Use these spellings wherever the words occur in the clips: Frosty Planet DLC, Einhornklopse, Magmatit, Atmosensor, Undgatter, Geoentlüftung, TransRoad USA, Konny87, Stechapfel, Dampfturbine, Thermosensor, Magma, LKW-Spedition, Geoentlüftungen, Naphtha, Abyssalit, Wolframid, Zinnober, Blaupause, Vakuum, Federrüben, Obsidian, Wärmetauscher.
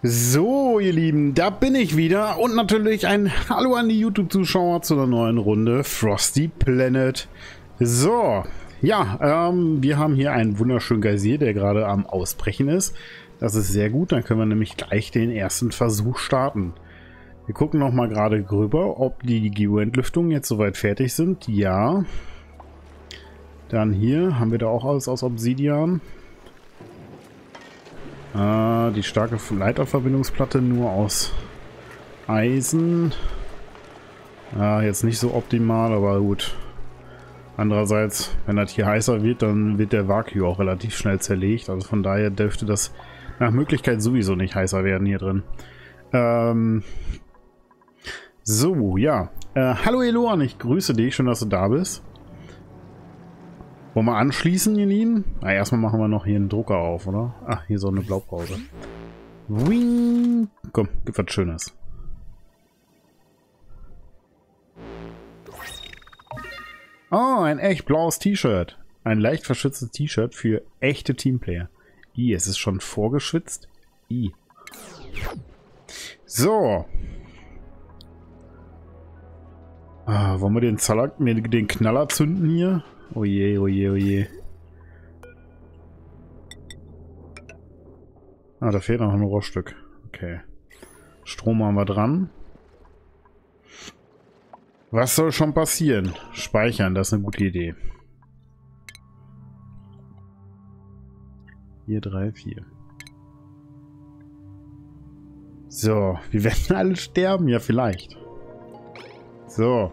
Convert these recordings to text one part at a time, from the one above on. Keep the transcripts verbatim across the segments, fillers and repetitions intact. So, ihr Lieben, da bin ich wieder und natürlich ein Hallo an die YouTube-Zuschauer zu einer neuen Runde Frosty Planet. So, ja, ähm, wir haben hier einen wunderschönen Geysir, der gerade am Ausbrechen ist. Das ist sehr gut, dann können wir nämlich gleich den ersten Versuch starten. Wir gucken nochmal gerade rüber, ob die Geoentlüftungen jetzt soweit fertig sind. Ja. Dann hier haben wir da auch alles aus Obsidian. Äh, die starke Leiterverbindungsplatte nur aus Eisen. Äh, jetzt nicht so optimal, aber gut. Andererseits, wenn das hier heißer wird, dann wird der Vakuum auch relativ schnell zerlegt. Also von daher dürfte das nach Möglichkeit sowieso nicht heißer werden hier drin. Ähm so, ja. Äh, hallo Eloan, ich grüße dich. Schön, dass du da bist. Wollen wir anschließen, Janine? Na, erstmal machen wir noch hier einen Drucker auf, oder? Ach, hier so eine Blaupause. Wing. Komm, gibt was Schönes. Oh, ein echt blaues T-Shirt. Ein leicht verschwitztes T-Shirt für echte Teamplayer. I, es ist schon vorgeschwitzt. I. So. Ah, wollen wir den, Zalak, den Knaller zünden hier? Oh je, oh je, oh je. Ah, da fehlt noch ein Rohrstück. Okay. Strom haben wir dran. Was soll schon passieren? Speichern, das ist eine gute Idee. vier, drei, vier. So, wir werden alle sterben. Ja, vielleicht. So.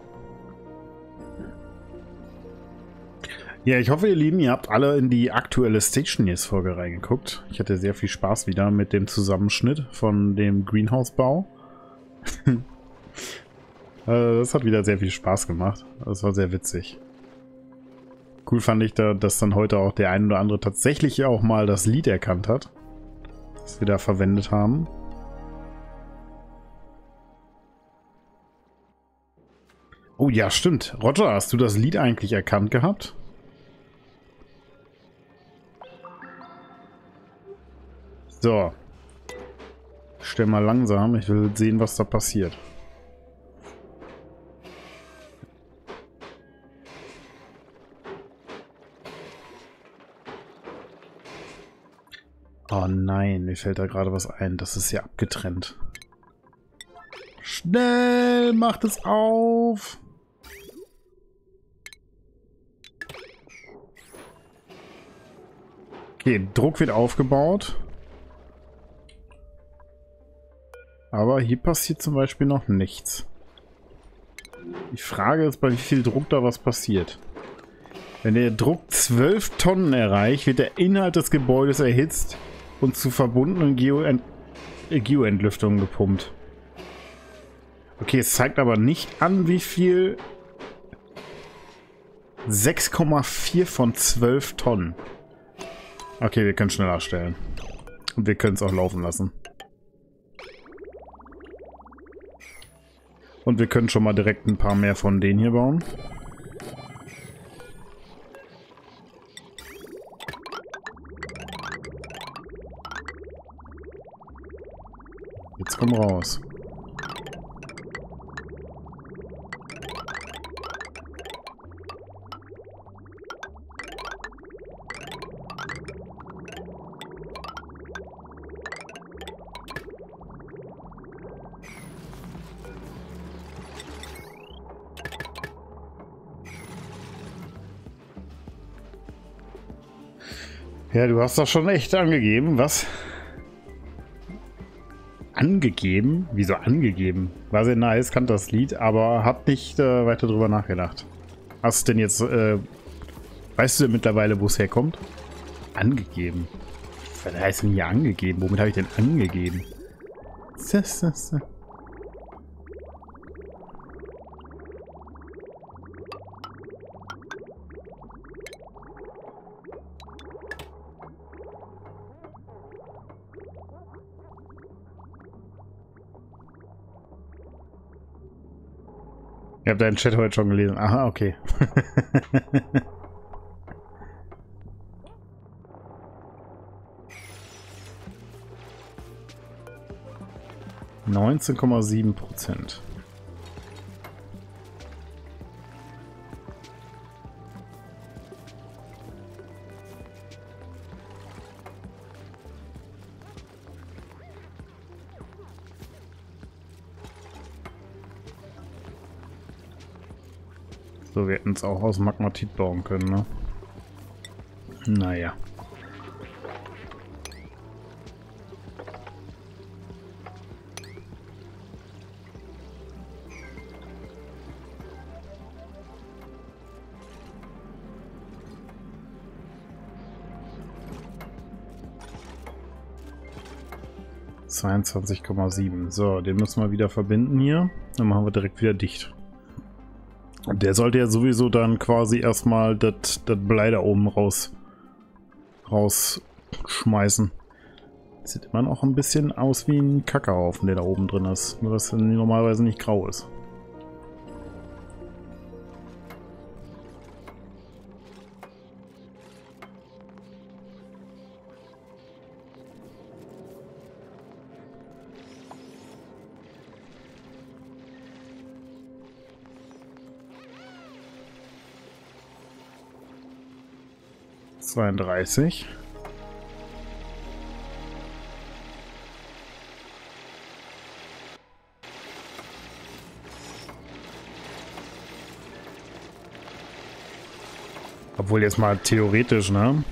Ja, ich hoffe, ihr Lieben, ihr habt alle in die aktuelle Station jetzt Folge reingeguckt. Ich hatte sehr viel Spaß wieder mit dem Zusammenschnitt von dem Greenhouse-Bau. Das hat wieder sehr viel Spaß gemacht. Das war sehr witzig. Cool fand ich da, dass dann heute auch der ein oder andere tatsächlich auch mal das Lied erkannt hat, das wir da verwendet haben. Oh ja, stimmt. Roger, hast du das Lied eigentlich erkannt gehabt? So. Ich stell mal langsam. Ich will sehen, was da passiert. Oh nein, mir fällt da gerade was ein. Das ist ja abgetrennt. Schnell, macht es auf! Okay, Druck wird aufgebaut. Aber hier passiert zum Beispiel noch nichts. Die Frage ist, bei wie viel Druck da was passiert. Wenn der Druck zwölf Tonnen erreicht, wird der Inhalt des Gebäudes erhitzt und zu verbundenen Geoent- Geoentlüftungen gepumpt. Okay, es zeigt aber nicht an, wie viel... sechs Komma vier von zwölf Tonnen. Okay, wir können schneller stellen. Und wir können es auch laufen lassen. Und wir können schon mal direkt ein paar mehr von denen hier bauen. Jetzt komm raus. Ja, du hast doch schon echt angegeben. Was? Angegeben? Wieso angegeben? War sehr nice, kannte das Lied, aber hab nicht äh, weiter drüber nachgedacht. Hast du denn jetzt, äh, weißt du denn mittlerweile, wo es herkommt? Angegeben. Was heißt denn hier angegeben? Womit habe ich denn angegeben? Ich habe deinen Chat heute schon gelesen. Aha, okay. neunzehn Komma sieben Prozent. So, wir hätten es auch aus Magmatit bauen können, ne? Naja. zweiundzwanzig Komma sieben. So, den müssen wir wieder verbinden hier. Dann machen wir direkt wieder dicht. Und der sollte ja sowieso dann quasi erstmal das Blei da oben raus rausschmeißen. Sieht immer noch ein bisschen aus wie ein Kackerhaufen, der da oben drin ist. Nur, dass er normalerweise nicht grau ist. zweiunddreißig. Obwohl jetzt mal theoretisch, ne?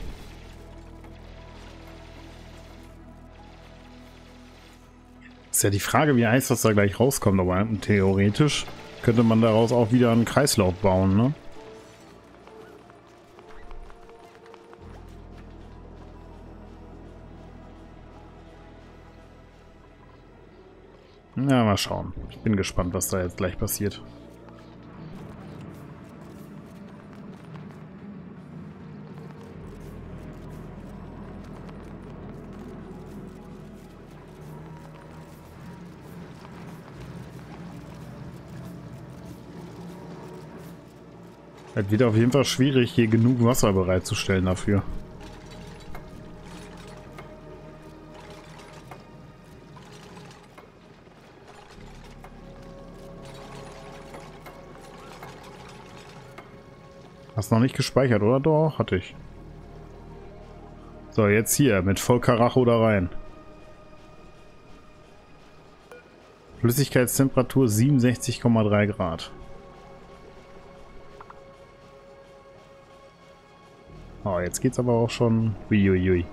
Ist ja die Frage, wie heiß das da gleich rauskommt, aber theoretisch könnte man daraus auch wieder einen Kreislauf bauen, ne? Na, mal schauen. Ich bin gespannt, was da jetzt gleich passiert. Es wird auf jeden Fall schwierig, hier genug Wasser bereitzustellen dafür. Hast noch nicht gespeichert, oder? Doch, hatte ich. So, jetzt hier, mit Vollkaracho da rein. Flüssigkeitstemperatur siebenundsechzig Komma drei Grad. Oh, jetzt geht's aber auch schon... Uiuiui.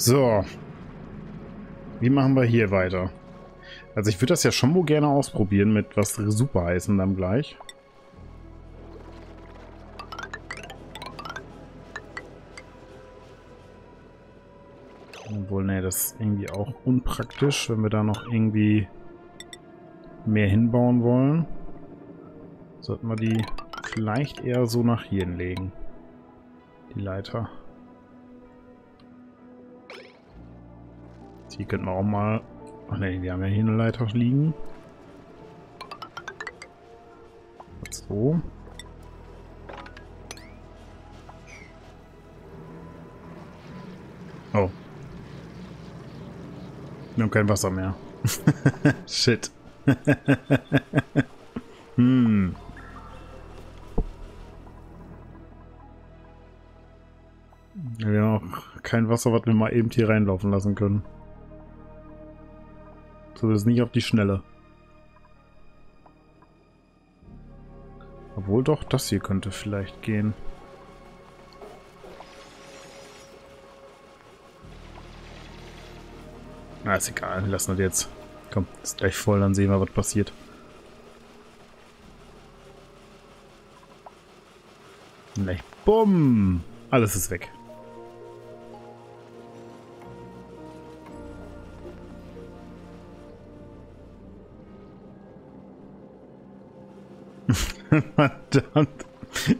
So, wie machen wir hier weiter? Also ich würde das ja schon wohl gerne ausprobieren mit was super heißen dann gleich. Obwohl, ne, das ist irgendwie auch unpraktisch, wenn wir da noch irgendwie mehr hinbauen wollen. Sollten wir die vielleicht eher so nach hier hinlegen, die Leiter. Die könnten wir auch mal... Ach ne, wir haben ja hier eine Leiter liegen. So. Oh. Wir haben kein Wasser mehr. Shit. Hm. Wir haben auch kein Wasser, was wir mal eben hier reinlaufen lassen können. So, das ist nicht auf die Schnelle. Obwohl doch, das hier könnte vielleicht gehen. Na, ist egal, wir lassen das jetzt. Komm, ist gleich voll, dann sehen wir, was passiert. Und gleich bumm! Alles ist weg. Verdammt.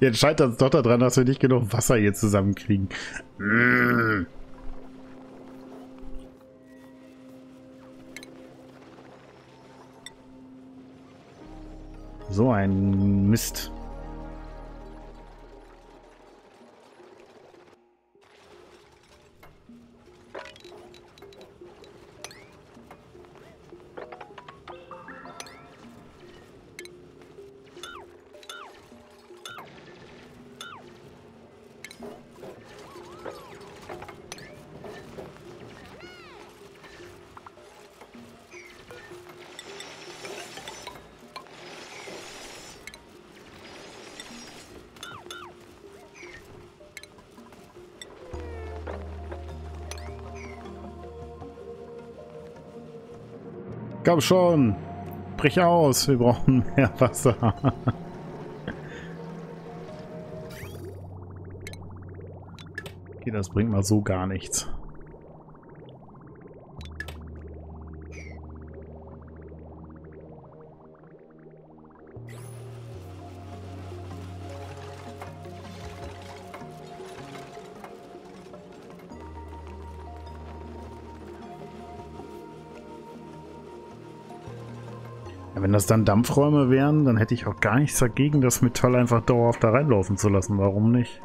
Jetzt scheitert es doch daran, dass wir nicht genug Wasser hier zusammenkriegen. So ein Mist. Komm schon, brich aus, wir brauchen mehr Wasser. Okay, das bringt mal so gar nichts. Wenn das dann Dampfräume wären, dann hätte ich auch gar nichts dagegen, das Metall einfach dauerhaft da reinlaufen zu lassen. Warum nicht?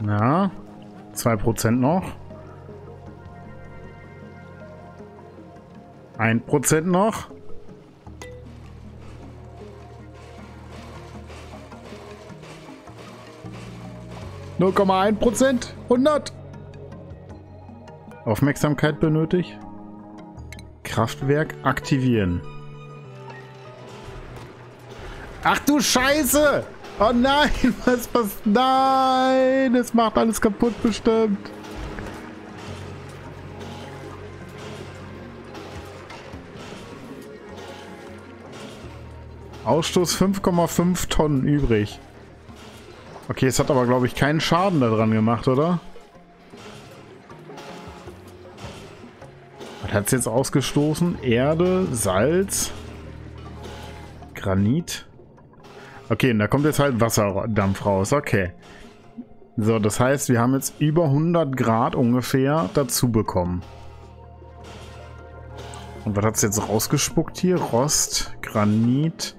Na, zwei Prozent noch. ein Prozent noch. null Komma eins Prozent, hundert! Aufmerksamkeit benötigt. Kraftwerk aktivieren. Ach du Scheiße! Oh nein, was passiert? Nein, es macht alles kaputt bestimmt. Ausstoß fünf Komma fünf Tonnen übrig. Okay, es hat aber, glaube ich, keinen Schaden daran gemacht, oder? Was hat es jetzt ausgestoßen? Erde, Salz, Granit. Okay, und da kommt jetzt halt Wasserdampf raus. Okay. So, das heißt, wir haben jetzt über hundert Grad ungefähr dazu bekommen. Und was hat es jetzt rausgespuckt hier? Rost, Granit,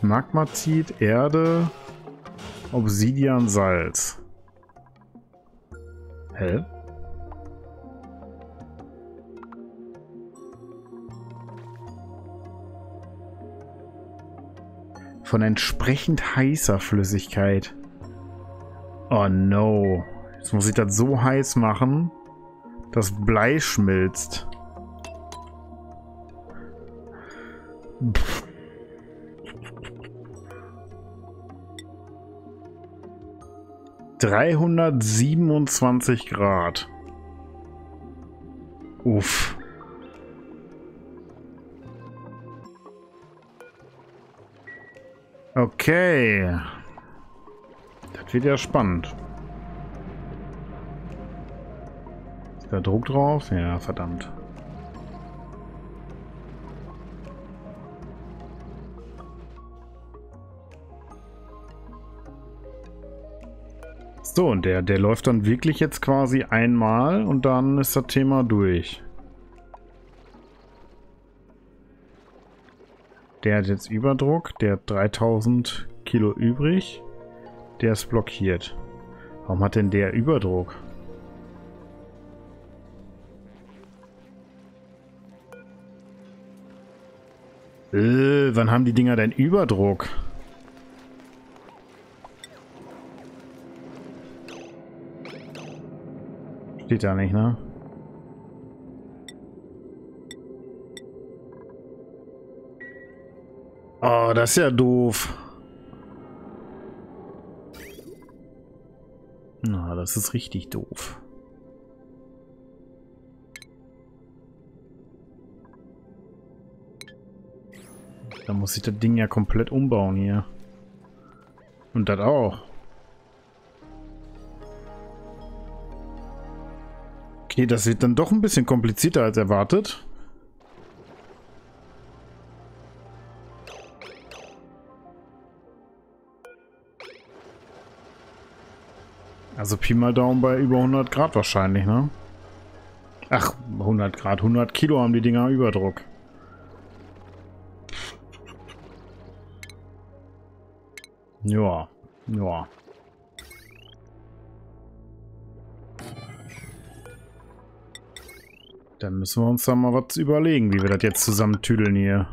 Magmatit, Erde... Obsidian, Salz. Hä? Von entsprechend heißer Flüssigkeit. Oh no. Jetzt muss ich das so heiß machen, dass Blei schmilzt. Pff. dreihundertsiebenundzwanzig Grad. Uff. Okay. Das wird ja spannend. Ist da Druck drauf? Ja, verdammt. So, und der, der läuft dann wirklich jetzt quasi einmal und dann ist das Thema durch. Der hat jetzt Überdruck, der hat dreitausend Kilo übrig, der ist blockiert. Warum hat denn der Überdruck? Äh, wann haben die Dinger denn Überdruck? Steht ja nicht, ne? Oh, das ist ja doof. Na, das ist richtig doof. Da muss ich das Ding ja komplett umbauen hier. Und das auch. Okay, das wird dann doch ein bisschen komplizierter als erwartet. Also Pi mal Daumen bei über hundert Grad wahrscheinlich, ne? Ach, hundert Grad, hundert Kilo haben die Dinger Überdruck. Ja, ja. Dann müssen wir uns da mal was überlegen, wie wir das jetzt zusammentüdeln hier.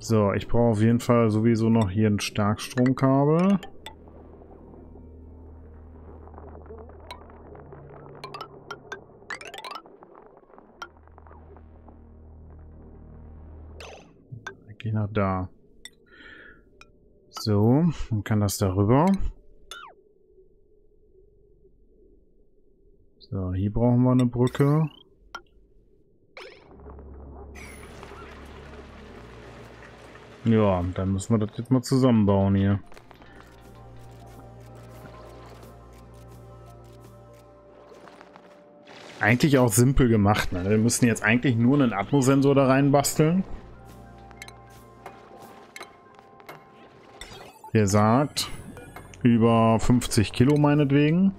So, ich brauche auf jeden Fall sowieso noch hier ein Starkstromkabel. Ich gehe nach da. So, dann kann das darüber. So, hier brauchen wir eine Brücke. Ja, dann müssen wir das jetzt mal zusammenbauen hier. Eigentlich auch simpel gemacht, ne? Wir müssen jetzt eigentlich nur einen Atmosensor da rein basteln. Der sagt, über fünfzig Kilo meinetwegen.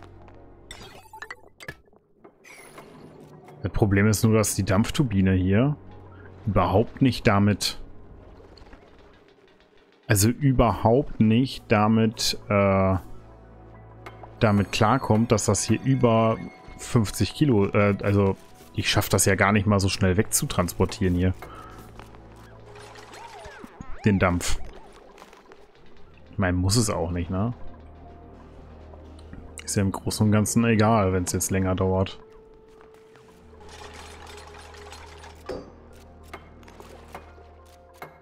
Das Problem ist nur, dass die Dampfturbine hier überhaupt nicht damit, also überhaupt nicht damit, äh, damit klarkommt, dass das hier über fünfzig Kilo, äh, also ich schaffe das ja gar nicht mal so schnell wegzutransportieren hier. Den Dampf. Ich meine, muss es auch nicht, ne? Ist ja im Großen und Ganzen egal, wenn es jetzt länger dauert.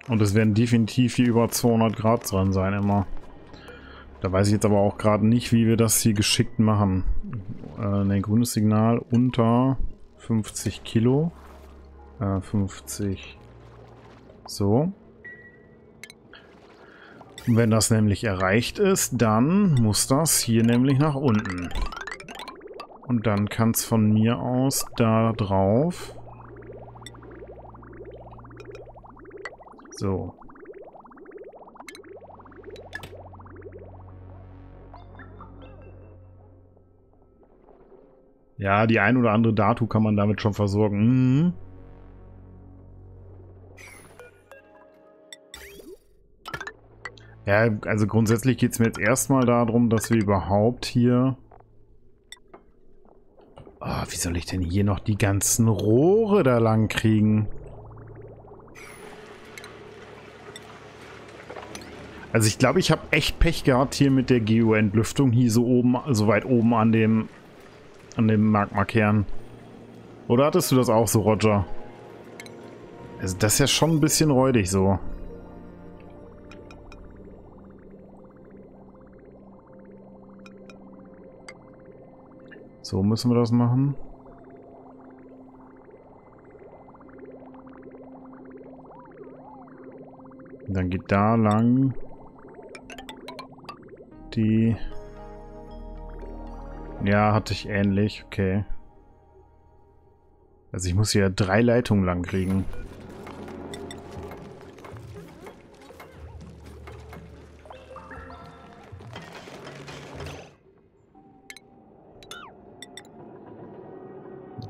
Und es werden definitiv hier über zweihundert Grad dran sein, immer. Da weiß ich jetzt aber auch gerade nicht, wie wir das hier geschickt machen. Äh, ne, grünes Signal unter fünfzig Kilo. Äh, fünfzig. So. Und wenn das nämlich erreicht ist, dann muss das hier nämlich nach unten. Und dann kann es von mir aus da drauf. So. Ja, die ein oder andere Datu kann man damit schon versorgen. Mhm. Ja, also grundsätzlich geht es mir jetzt erstmal darum, dass wir überhaupt hier... Oh, wie soll ich denn hier noch die ganzen Rohre da lang kriegen? Also ich glaube, ich habe echt Pech gehabt hier mit der Geoentlüftung hier so oben, so weit oben an dem an dem Magmakern. Oder hattest du das auch so, Roger? Also das ist ja schon ein bisschen räudig so. So müssen wir das machen. Und dann geht da lang. Die... Ja, hatte ich ähnlich. Okay. Also ich muss hier drei Leitungen lang kriegen.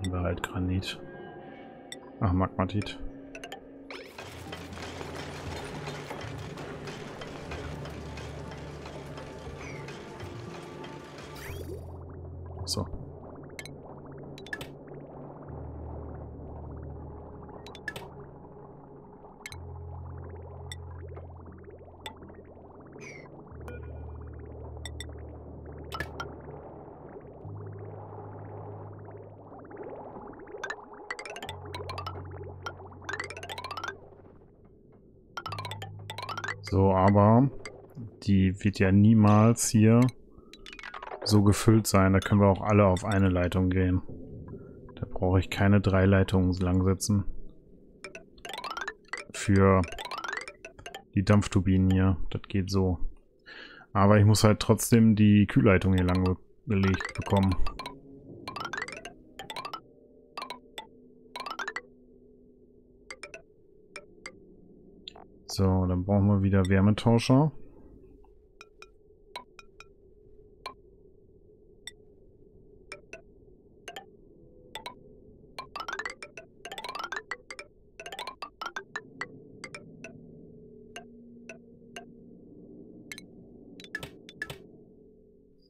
Nehmen wir halt Granit. Ach, Magmatit. So. So, aber die wird ja niemals hier so gefüllt sein. Da können wir auch alle auf eine Leitung gehen. Da brauche ich keine drei Leitungen langsetzen. Für die Dampfturbinen hier. Das geht so. Aber ich muss halt trotzdem die Kühlleitung hier lang belegt bekommen. So, dann brauchen wir wieder Wärmetauscher.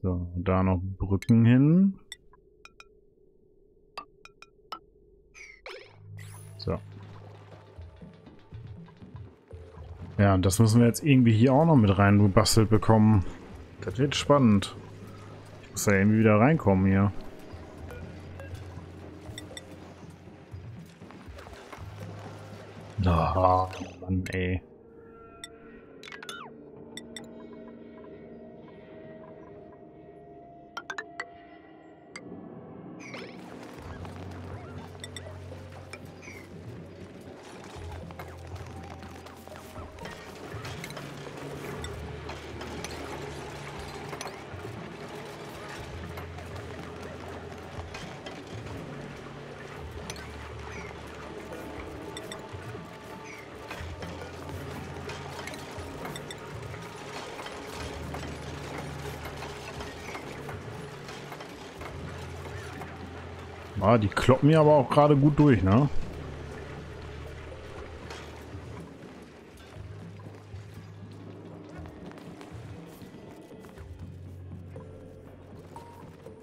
So, da noch Brücken hin. So. Ja, das müssen wir jetzt irgendwie hier auch noch mit rein gebastelt bekommen. Das wird spannend. Ich muss da irgendwie wieder reinkommen hier. Oh, Mann, ey. Ah, die kloppen mir aber auch gerade gut durch, ne?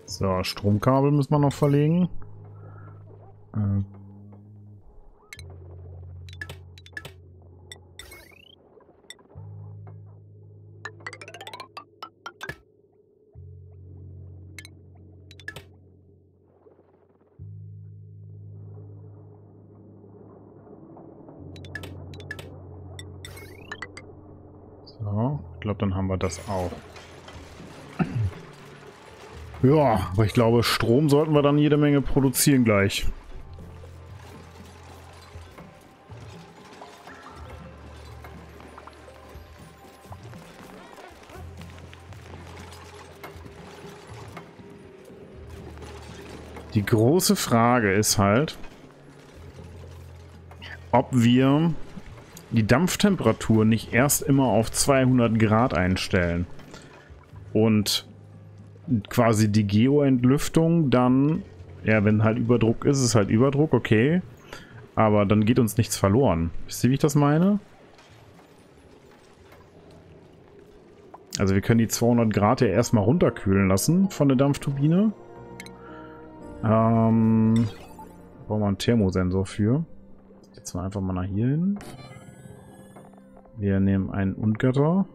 So, Stromkabel müssen wir noch verlegen. Ähm. Dann haben wir das auch. Ja, aber ich glaube, Strom sollten wir dann jede Menge produzieren gleich. Die große Frage ist halt, ob wir die Dampftemperatur nicht erst immer auf zweihundert Grad einstellen und quasi die Geoentlüftung dann, ja, wenn halt Überdruck ist, ist halt Überdruck, okay, aber dann geht uns nichts verloren. Wisst ihr, wie ich das meine? Also wir können die zweihundert Grad ja erstmal runterkühlen lassen von der Dampfturbine. Ähm, brauchen wir einen Thermosensor für. Jetzt mal einfach mal nach hier hin. Wir nehmen einen Undgatter.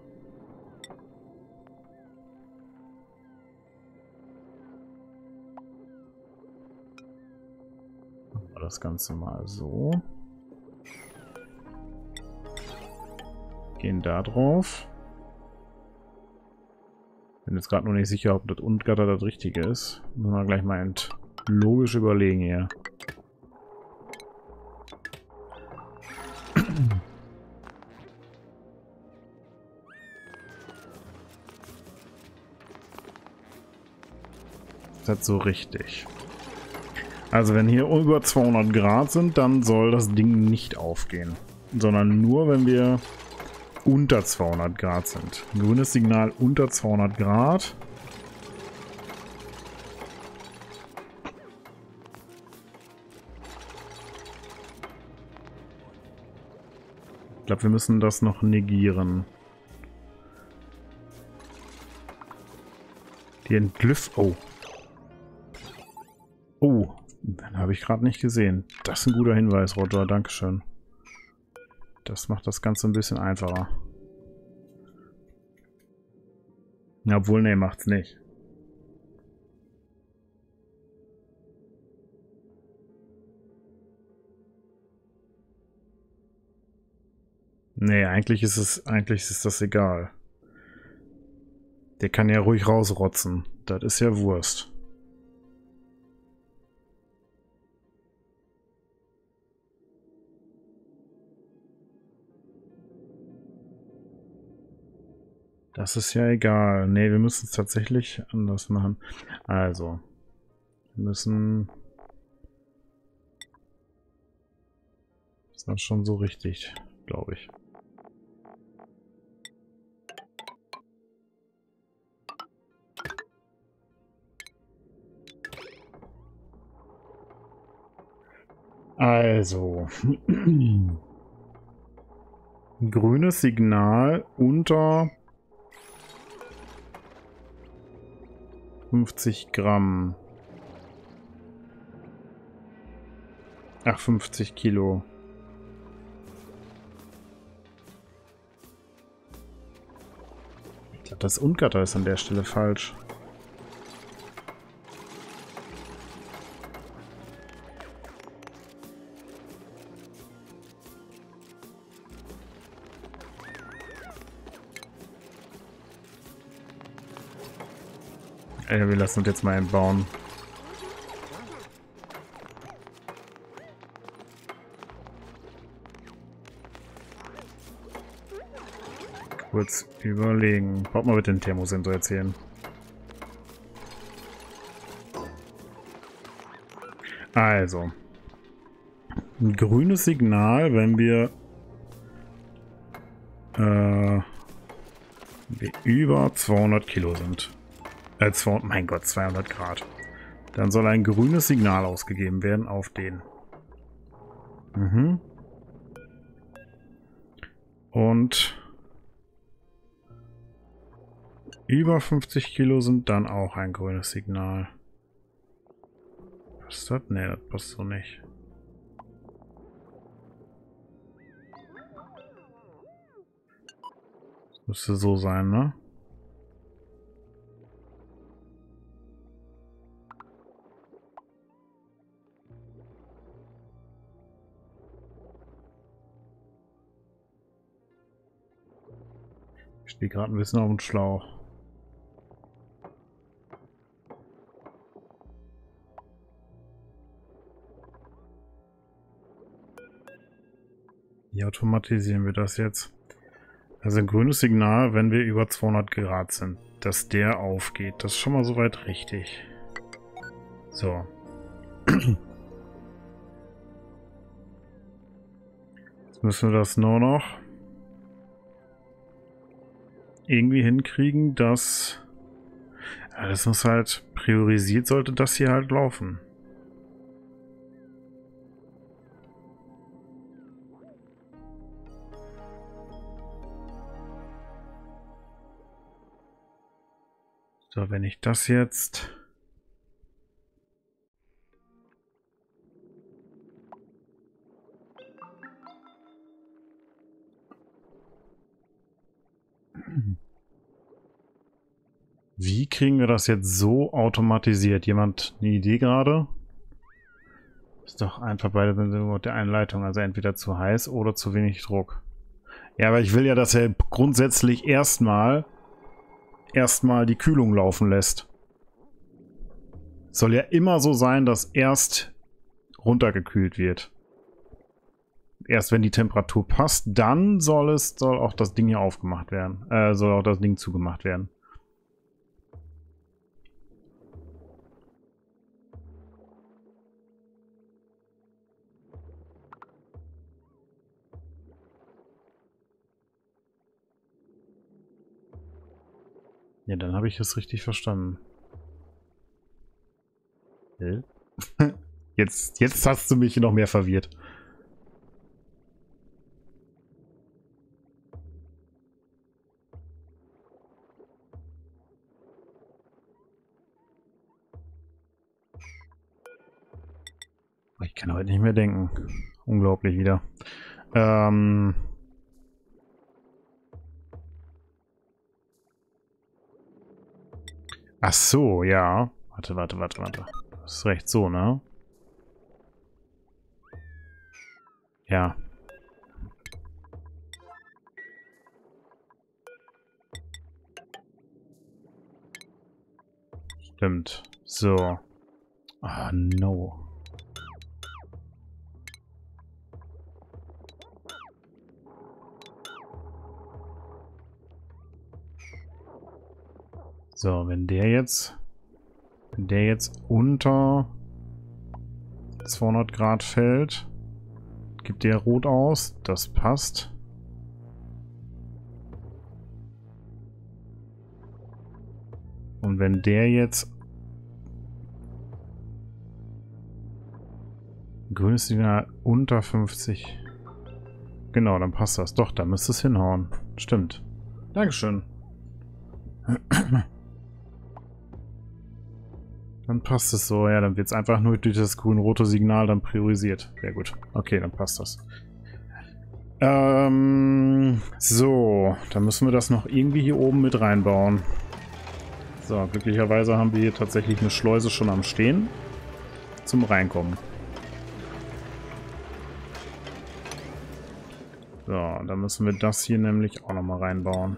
Das Ganze mal so. Gehen da drauf. Bin jetzt gerade nur nicht sicher, ob das Undgatter das Richtige ist. Müssen wir gleich mal logisch überlegen hier. Das so richtig. Also wenn hier über zweihundert Grad sind, dann soll das Ding nicht aufgehen, sondern nur wenn wir unter zweihundert Grad sind. Ein grünes Signal unter zweihundert Grad. Ich glaube, wir müssen das noch negieren. Die Entlüft... Oh. Oh, dann habe ich gerade nicht gesehen. Das ist ein guter Hinweis, Roger. Dankeschön. Das macht das Ganze ein bisschen einfacher. Ja, obwohl, nee, macht's nicht. Nee, eigentlich ist es, eigentlich ist das egal. Der kann ja ruhig rausrotzen. Das ist ja Wurst. Das ist ja egal. Ne, wir müssen es tatsächlich anders machen. Also, wir müssen... Ist das schon so richtig, glaube ich. Also... Grünes Signal unter... fünfzig Gramm. Ach, fünfzig Kilo. Ich glaube, das Undgatter ist an der Stelle falsch. Ey, wir lassen uns jetzt mal einbauen. Kurz überlegen. Braucht mal bitte den Thermosensor erzählen. Also. Ein grünes Signal, wenn wir, äh, wir über zweihundert Kilo sind. Äh, mein Gott, zweihundert Grad. Dann soll ein grünes Signal ausgegeben werden auf den. Mhm. Und über fünfzig Kilo sind dann auch ein grünes Signal. Passt das? Ne, das passt so nicht. Das müsste so sein, ne? Ich stehe gerade ein bisschen auf dem Schlauch. Wie automatisieren wir das jetzt? Also ein grünes Signal, wenn wir über zweihundert Grad sind, dass der aufgeht. Das ist schon mal soweit richtig. So. Jetzt müssen wir das nur noch irgendwie hinkriegen, dass ja, das muss halt priorisiert, sollte das hier halt laufen. So, wenn ich das jetzt Wie kriegen wir das jetzt so automatisiert? Jemand eine Idee gerade? Ist doch einfach bei der Einleitung, also entweder zu heiß oder zu wenig Druck. Ja, aber ich will ja, dass er grundsätzlich erstmal erstmal die Kühlung laufen lässt. Soll ja immer so sein, dass erst runtergekühlt wird. Erst wenn die Temperatur passt, dann soll es, soll auch das Ding hier aufgemacht werden. Äh, soll auch das Ding zugemacht werden. Ja, dann habe ich das richtig verstanden. Jetzt, jetzt hast du mich noch mehr verwirrt. Ich kann heute nicht mehr denken. Unglaublich wieder. Ähm... Ach so, ja. Warte, warte, warte, warte. Das ist recht so, ne? Ja. Stimmt. So. Ah, no. So, wenn der jetzt, wenn der jetzt unter zweihundert Grad fällt, gibt der rot aus, das passt. Und wenn der jetzt grünes Signal unter fünfzig, genau, dann passt das. Doch, da müsste es hinhauen. Stimmt. Dankeschön. Dann passt es so. Ja, dann wird es einfach nur durch das grün-rote Signal dann priorisiert. Sehr gut. Okay, dann passt das. Ähm, so, dann müssen wir das noch irgendwie hier oben mit reinbauen. So, glücklicherweise haben wir hier tatsächlich eine Schleuse schon am Stehen zum Reinkommen. So, dann müssen wir das hier nämlich auch nochmal reinbauen.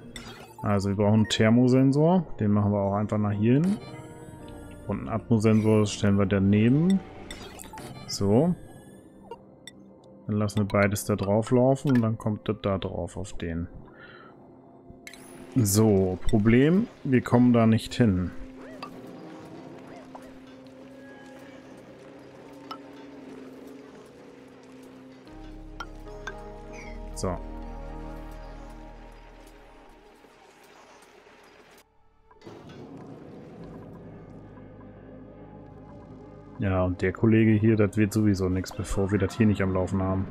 Also wir brauchen einen Thermosensor, den machen wir auch einfach nach hier hin. Und einen Atmosensor stellen wir daneben. So. Dann lassen wir beides da drauf laufen und dann kommt das da drauf auf den. So, Problem, wir kommen da nicht hin. So. Ja, und der Kollege hier, das wird sowieso nichts, bevor wir das hier nicht am Laufen haben.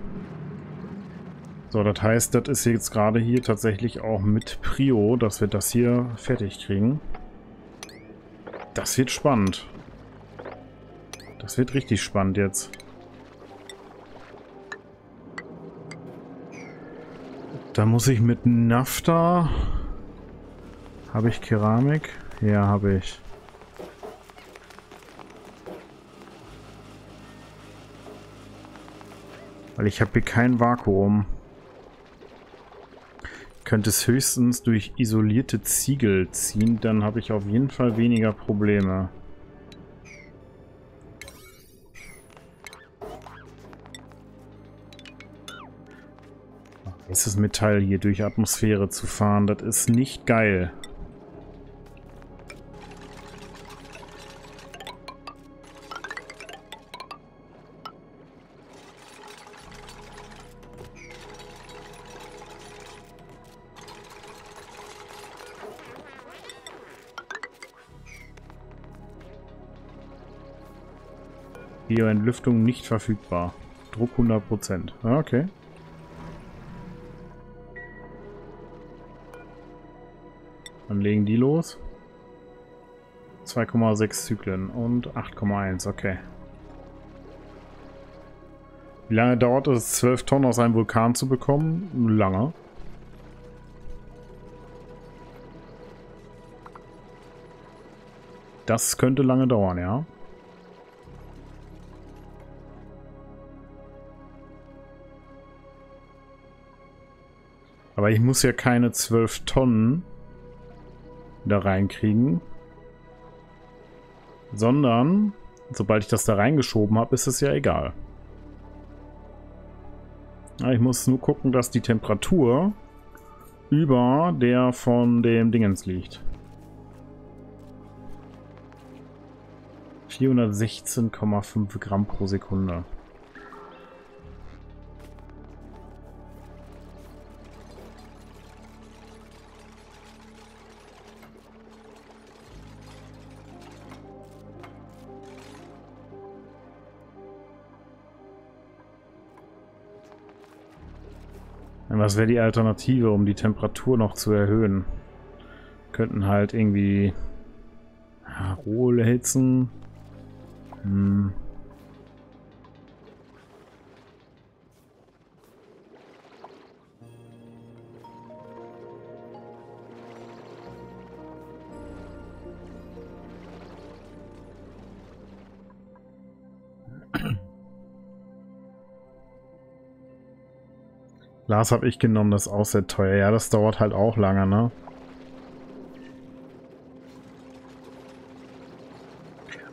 So, das heißt, das ist jetzt gerade hier tatsächlich auch mit Prio, dass wir das hier fertig kriegen. Das wird spannend. Das wird richtig spannend jetzt. Da muss ich mit Naphtha... Habe ich Keramik? Ja, habe ich. Weil ich habe hier kein Vakuum. Ich könnte es höchstens durch isolierte Ziegel ziehen, dann habe ich auf jeden Fall weniger Probleme. Ist das Metall hier durch Atmosphäre zu fahren, das ist nicht geil. Geoentlüftung nicht verfügbar. Druck hundert Prozent. Okay. Dann legen die los. zwei Komma sechs Zyklen und acht Komma eins. Okay. Wie lange dauert es, zwölf Tonnen aus einem Vulkan zu bekommen? Lange. Das könnte lange dauern, ja. Aber ich muss ja keine zwölf Tonnen da reinkriegen, sondern sobald ich das da reingeschoben habe, ist es ja egal. Aber ich muss nur gucken, dass die Temperatur über der von dem Dingens liegt. vierhundertsechzehn Komma fünf Gramm pro Sekunde. Was wäre die Alternative, um die Temperatur noch zu erhöhen? Könnten halt irgendwie Rohle hitzen. Hm. Glas habe ich genommen, das ist auch sehr teuer. Ja, das dauert halt auch lange, ne?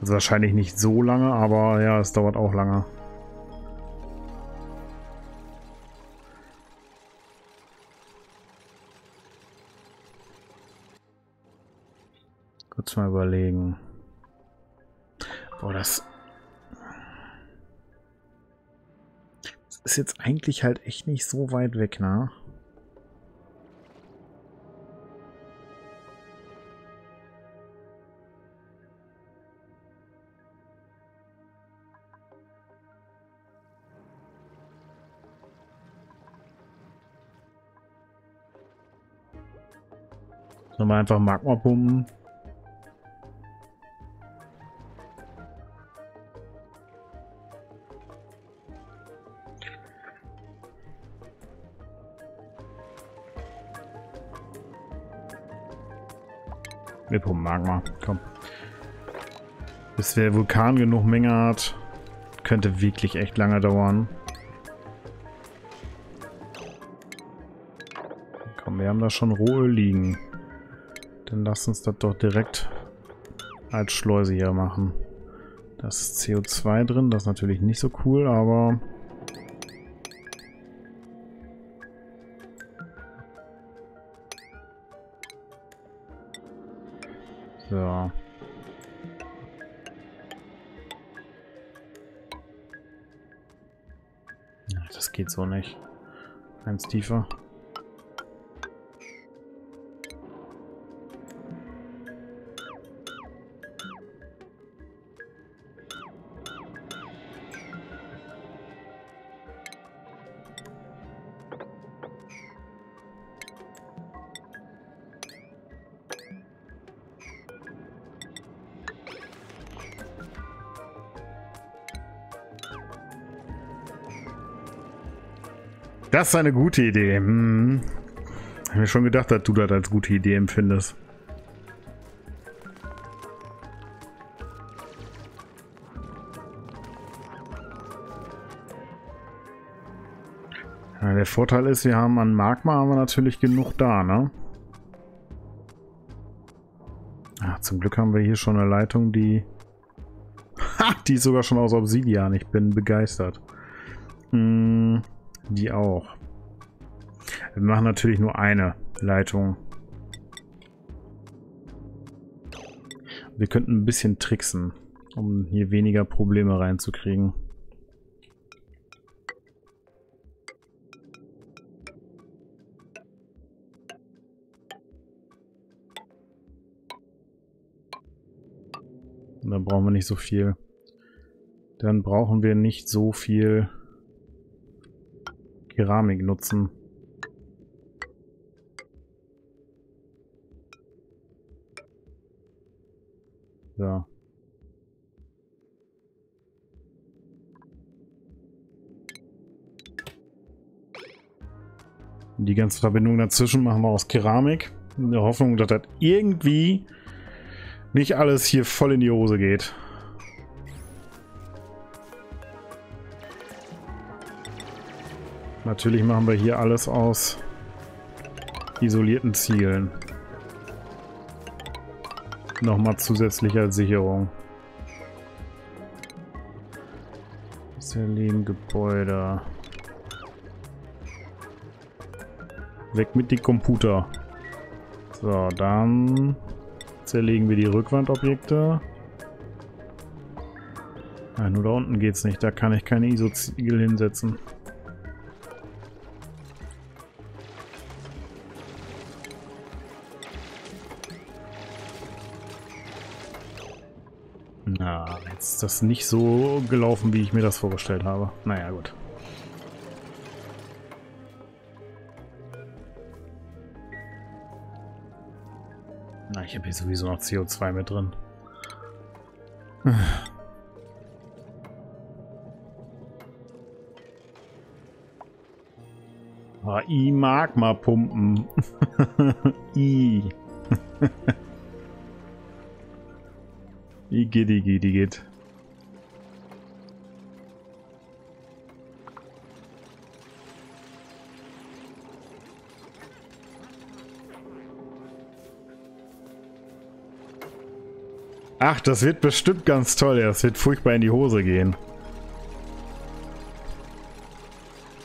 Also wahrscheinlich nicht so lange, aber ja, es dauert auch lange. Kurz mal überlegen. Boah, das... Ist jetzt eigentlich halt echt nicht so weit weg, ne? Nochmal einfach Magma pumpen. Ne, pum, Magma, komm. Bis der Vulkan genug Menge hat, könnte wirklich echt lange dauern. Komm, wir haben da schon Rohöl liegen. Dann lass uns das doch direkt als Schleuse hier machen. Da ist C O zwei drin, das ist natürlich nicht so cool, aber... So. Das geht so nicht. Eins tiefer. Das ist eine gute Idee. Hm. Ich habe mir schon gedacht, dass du das als gute Idee empfindest. Ja, der Vorteil ist, wir haben an Magma haben wir natürlich genug da, ne? Ach, zum Glück haben wir hier schon eine Leitung, die... Ha! Die ist sogar schon aus Obsidian. Ich bin begeistert. Hm. Die auch. Wir machen natürlich nur eine Leitung. Wir könnten ein bisschen tricksen, um hier weniger Probleme reinzukriegen. Und dann brauchen wir nicht so viel. Dann brauchen wir nicht so viel... Keramik nutzen. Ja. Die ganze Verbindung dazwischen machen wir aus Keramik. In der Hoffnung, dass das irgendwie nicht alles hier voll in die Hose geht. Natürlich machen wir hier alles aus isolierten Ziegeln. Nochmal zusätzlich als Sicherung. Das ist ja Lehmgebäude. Weg mit die Computer. So, dann zerlegen wir die Rückwandobjekte. Ah, nur da unten geht's nicht. Da kann ich keine I S O-Ziegel hinsetzen. Na, jetzt ist das nicht so gelaufen, wie ich mir das vorgestellt habe. Naja, gut. Na, ich habe hier sowieso noch C O zwei mit drin. Ah, I Magma pumpen. I. Die geht, die geht, die geht. Ach, das wird bestimmt ganz toll. Das wird furchtbar in die Hose gehen.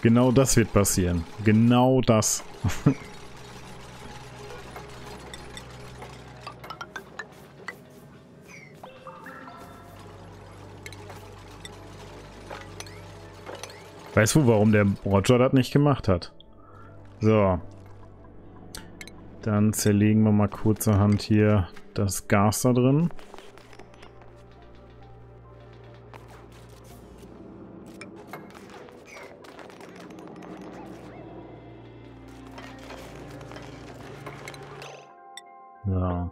Genau das wird passieren. Genau das. Weißt du, warum der Roger das nicht gemacht hat? So. Dann zerlegen wir mal kurzerhand hier das Gas da drin. So.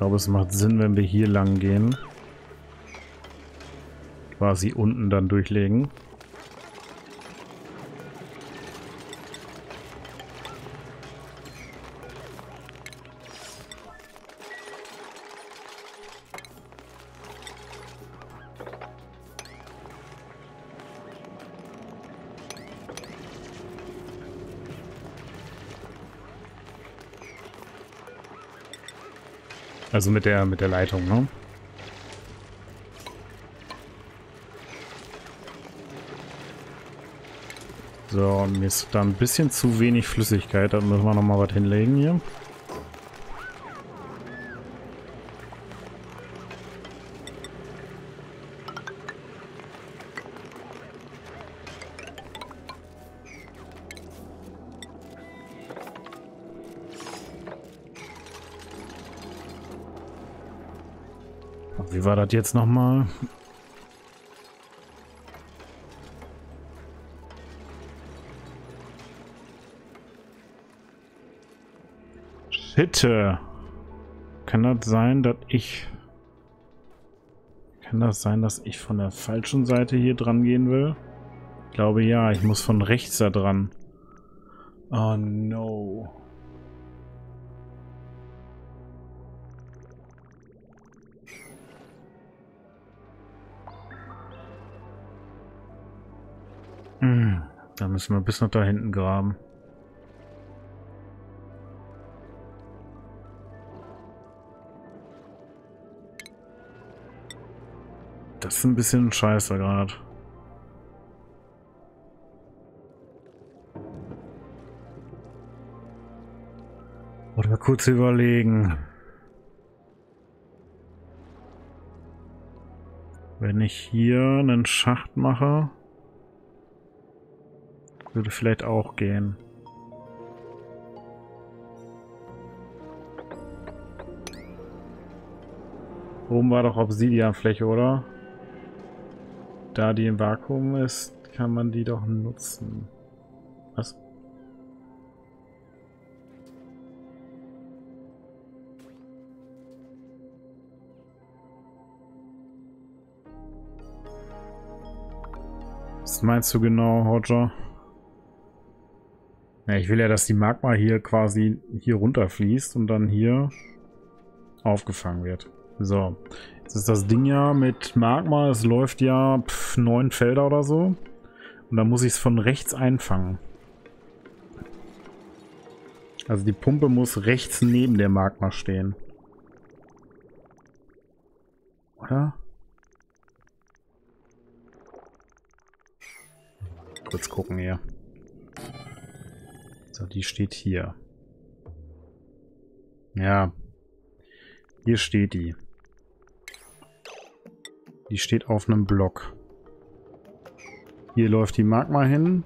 glaube, es macht Sinn, wenn wir hier lang gehen. Quasi unten dann durchlegen. Also mit der mit der Leitung, ne? So, und mir ist da ein bisschen zu wenig Flüssigkeit, da müssen wir nochmal was hinlegen hier. Wie war das jetzt nochmal? Bitte. Kann das sein, dass ich... Kann das sein, dass ich von der falschen Seite hier dran gehen will? Ich glaube ja, ich muss von rechts da dran. Oh no. Hm, da müssen wir bis nach da hinten graben. Das ist ein bisschen scheiße gerade. Oder kurz überlegen. Wenn ich hier einen Schacht mache, würde vielleicht auch gehen. Oben war doch Obsidianfläche, oder? Da die im Vakuum ist, kann man die doch nutzen. Was? Was meinst du genau, Hodger? Ja, ich will ja, dass die Magma hier quasi hier runterfließt und dann hier aufgefangen wird. So, jetzt ist das Ding ja mit Magma, es läuft ja pf, neun Felder oder so. Und dann muss ich es von rechts einfangen. Also die Pumpe muss rechts neben der Magma stehen. Oder? Kurz gucken hier. So, die steht hier. Ja. Hier steht die. Die steht auf einem Block. Hier läuft die Magma hin.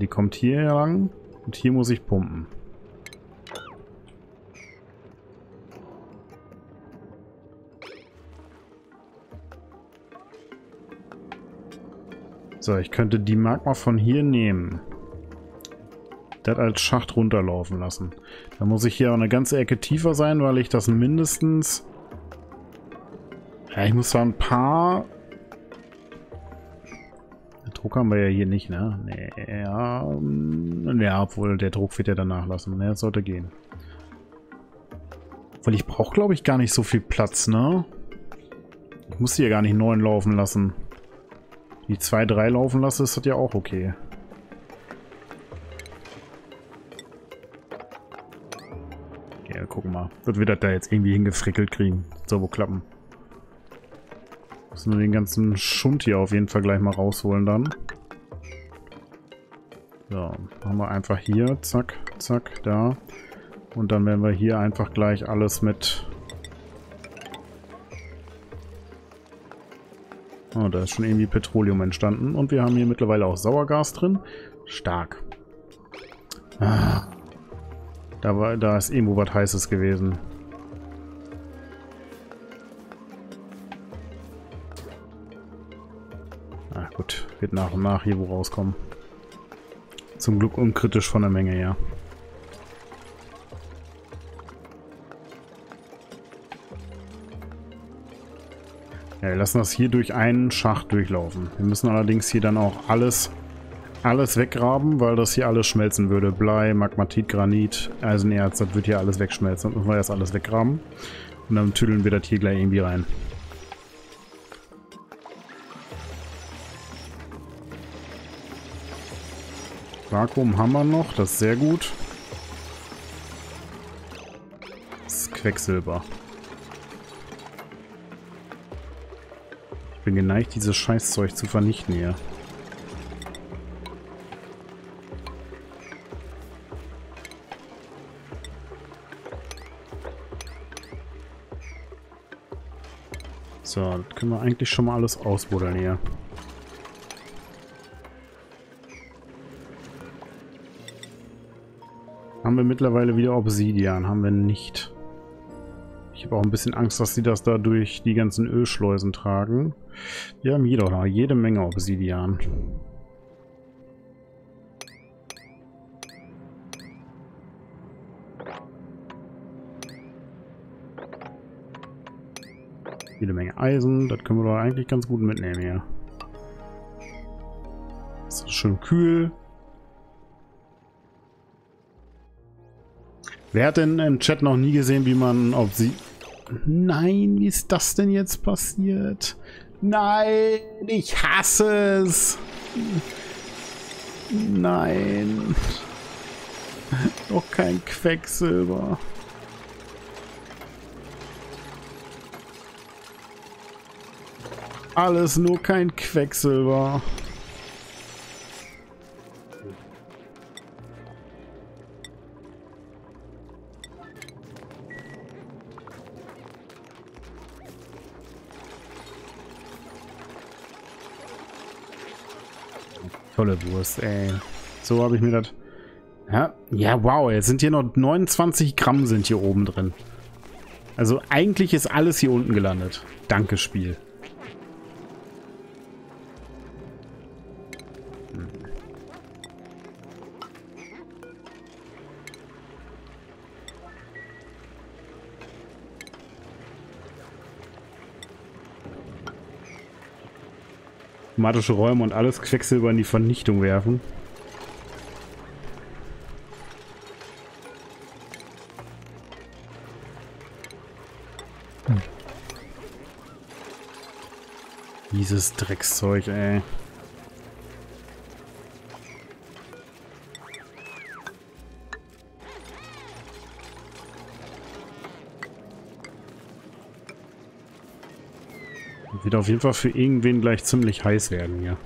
Die kommt hier lang. Und hier muss ich pumpen. So, ich könnte die Magma von hier nehmen. Das als Schacht runterlaufen lassen. Da muss ich hier auch eine ganze Ecke tiefer sein, weil ich das mindestens... Ja, ich muss da ein paar... Den Druck haben wir ja hier nicht, ne? Nee, ja, ja, obwohl der Druck wird ja danach lassen. Ne, das sollte gehen. Weil ich brauche, glaube ich, gar nicht so viel Platz, ne? Ich muss hier gar nicht neun laufen lassen. Die zwei, drei laufen lasse, ist das ja auch okay. Ja, gucken mal. Wird wir das da jetzt irgendwie hingefrickelt kriegen. So, wo klappen. Müssen wir den ganzen Schund hier auf jeden Fall gleich mal rausholen dann. So, machen wir einfach hier. Zack, zack, da. Und dann werden wir hier einfach gleich alles mit... Oh, da ist schon irgendwie Petroleum entstanden. Und wir haben hier mittlerweile auch Sauergas drin. Stark. Ah. Da war, da ist irgendwo was Heißes gewesen. Wird nach und nach hier wo rauskommen. Zum Glück unkritisch von der Menge her. Ja, wir lassen das hier durch einen Schacht durchlaufen. Wir müssen allerdings hier dann auch alles, alles weggraben, weil das hier alles schmelzen würde. Blei, Magmatit, Granit, Eisenerz, das wird hier alles wegschmelzen. Und müssen wir jetzt alles weggraben. Und dann tüdeln wir das hier gleich irgendwie rein. Vakuum haben wir noch, das ist sehr gut. Das ist Quecksilber. Ich bin geneigt, dieses Scheißzeug zu vernichten hier. So, das können wir eigentlich schon mal alles ausbuddeln hier. Haben wir mittlerweile wieder Obsidian? Haben wir nicht. Ich habe auch ein bisschen Angst, dass sie das da durch die ganzen Ölschleusen tragen. Wir haben jedoch noch jede Menge Obsidian. Jede Menge Eisen, das können wir doch eigentlich ganz gut mitnehmen hier. Das ist schön kühl. Wer hat denn im Chat noch nie gesehen, wie man Obsidian... Nein, wie ist das denn jetzt passiert? Nein, ich hasse es! Nein. Doch kein Quecksilber. Alles nur kein Quecksilber. Tolle Wurst, ey. So habe ich mir das... Ja, ja, wow, jetzt sind hier noch neunundzwanzig Gramm sind hier oben drin. Also eigentlich ist alles hier unten gelandet. Danke, Spiel. Hm. Automatische Räume und alles Quecksilber in die Vernichtung werfen. Hm. Dieses Dreckszeug, ey. Wird auf jeden Fall für irgendwen gleich ziemlich heiß werden hier.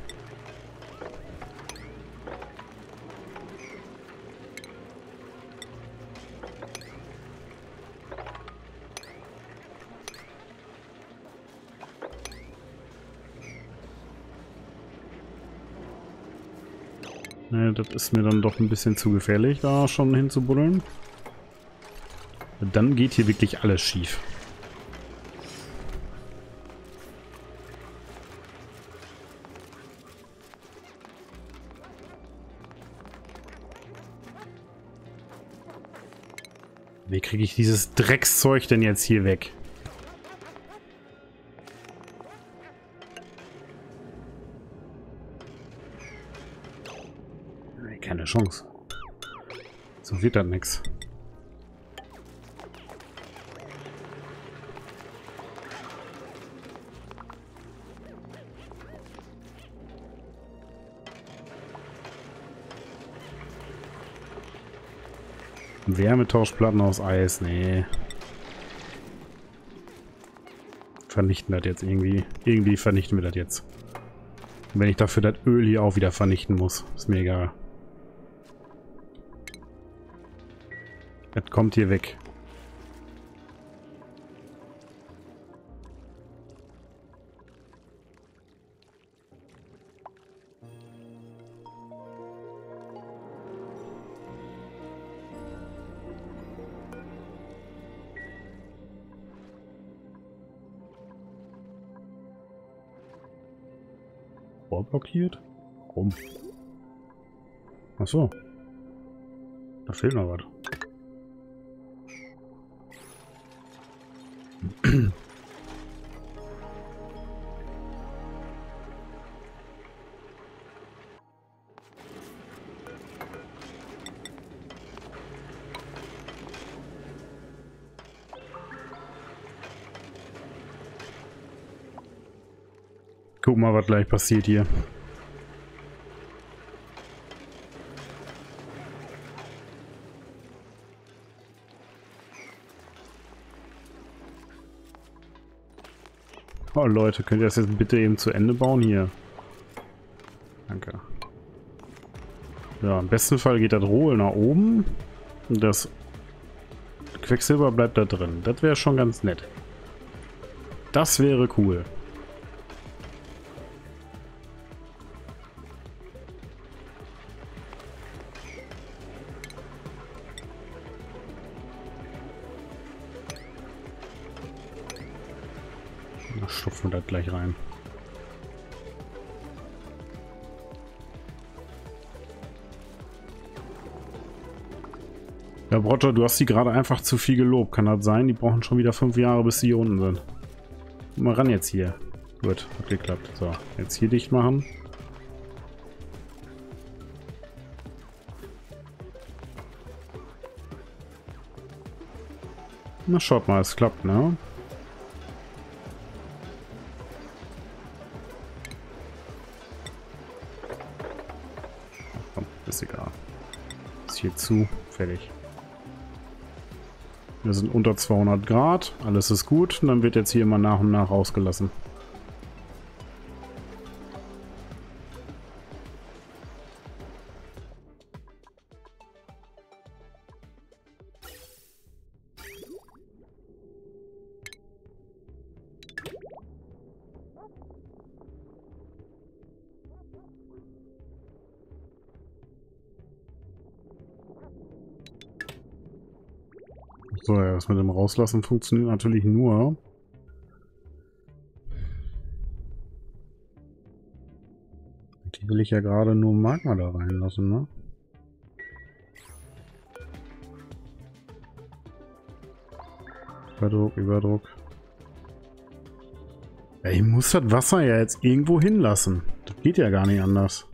Naja, das ist mir dann doch ein bisschen zu gefährlich, da schon hinzubuddeln. Dann geht hier wirklich alles schief. Wie kriege ich dieses Dreckszeug denn jetzt hier weg? Keine Chance. So wird das nix. Wärmetauschplatten aus Eis, nee. Vernichten das jetzt irgendwie. Irgendwie vernichten wir das jetzt. Und wenn ich dafür das Öl hier auch wieder vernichten muss, ist mir egal. Das kommt hier weg. Blockiert? Warum? Achso. Da fehlt noch was. Guck mal, was gleich passiert hier. Oh Leute, könnt ihr das jetzt bitte eben zu Ende bauen hier? Danke. Ja, im besten Fall geht das Rohl nach oben. Und das Quecksilber bleibt da drin. Das wäre schon ganz nett. Das wäre cool. Stopfen wir das gleich rein. Ja, Brotter, du hast die gerade einfach zu viel gelobt. Kann das sein? Die brauchen schon wieder fünf Jahre, bis sie hier unten sind. Mal ran jetzt hier. Gut, hat geklappt. So, jetzt hier dicht machen. Na, schaut mal, es klappt, ne? Ist egal. Ist hier zu. Fertig. Wir sind unter zweihundert Grad. Alles ist gut. Und dann wird jetzt hier immer nach und nach rausgelassen. So, ja, das mit dem Rauslassen funktioniert natürlich nur, die will ich ja gerade nur Magma da reinlassen, ne? Überdruck, Überdruck. Ja, ich muss das Wasser ja jetzt irgendwo hinlassen. Das geht ja gar nicht anders.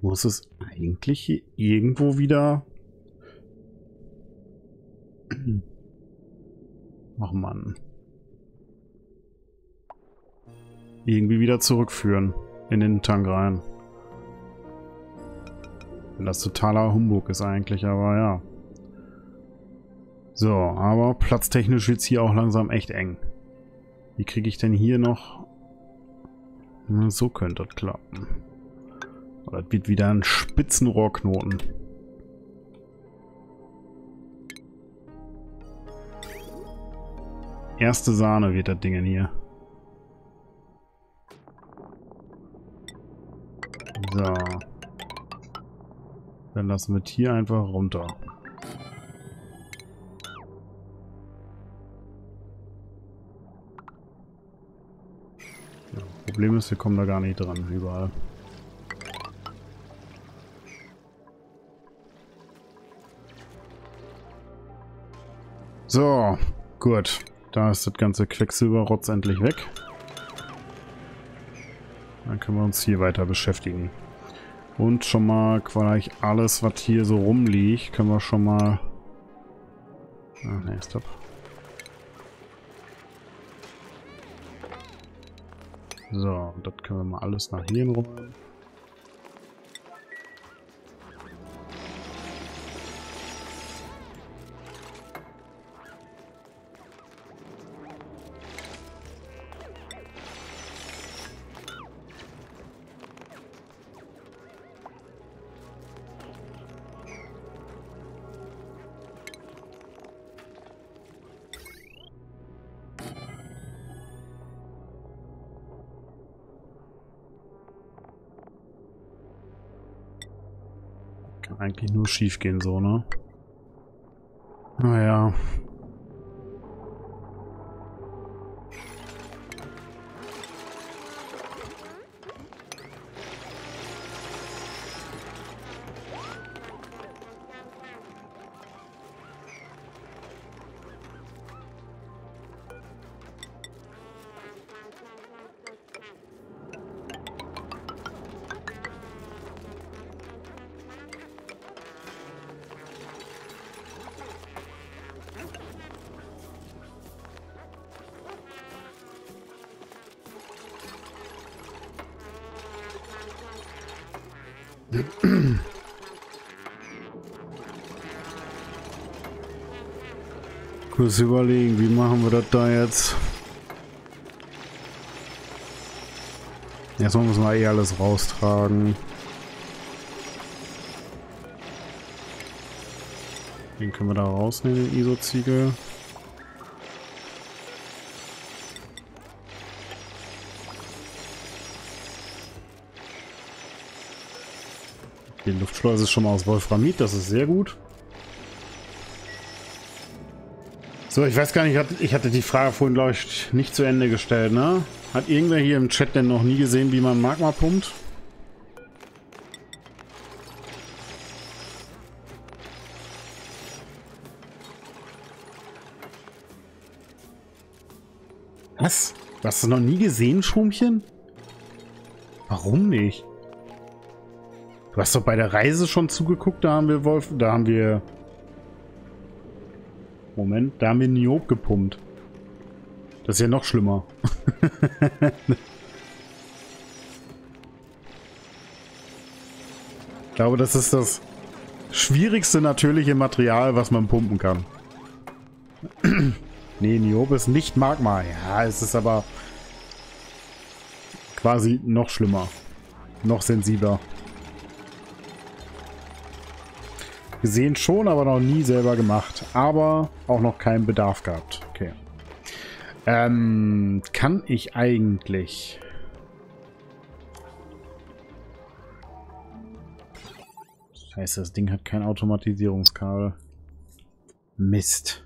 Muss es eigentlich hier irgendwo wieder... Ach Mann. Irgendwie wieder zurückführen. In den Tank rein. Wenn das totaler Humbug ist eigentlich, aber ja. So, aber platztechnisch wird es hier auch langsam echt eng. Wie kriege ich denn hier noch... Na, so könnte das klappen. Das wird wieder ein Spitzenrohrknoten. Erste Sahne wird das Ding hier. So. Dann lassen wir hier einfach runter. Ja, Problem ist, wir kommen da gar nicht dran, überall. So, gut. Da ist das ganze Quecksilberrotz endlich weg. Dann können wir uns hier weiter beschäftigen. Und schon mal gleich alles, was hier so rumliegt, können wir schon mal... Ah, nee, stopp. So, das können wir mal alles nach hier rum. Eigentlich nur schief gehen, so, ne? Naja. Ich muss überlegen, wie machen wir das da jetzt? Jetzt müssen wir eh alles raustragen. Den können wir da rausnehmen, den I S O-Ziegel. Die Luftschleuse ist schon mal aus Wolframid, das ist sehr gut. So, ich weiß gar nicht, ich hatte die Frage vorhin, glaube ich, nicht zu Ende gestellt, ne? Hat irgendwer hier im Chat denn noch nie gesehen, wie man Magma pumpt? Was? Du hast es noch nie gesehen, Schrumpchen? Warum nicht? Du hast doch bei der Reise schon zugeguckt, da haben wir Wolf... Da haben wir... Moment, da haben wir Niob gepumpt. Das ist ja noch schlimmer. Ich glaube, das ist das schwierigste natürliche Material, was man pumpen kann. Nee, Niob ist nicht Magma. Ja, es ist aber quasi noch schlimmer. Noch sensibler. Gesehen schon, aber noch nie selber gemacht. Aber auch noch keinen Bedarf gehabt. Okay. Ähm, kann ich eigentlich... Das heißt, das Ding hat kein Automatisierungskabel. Mist.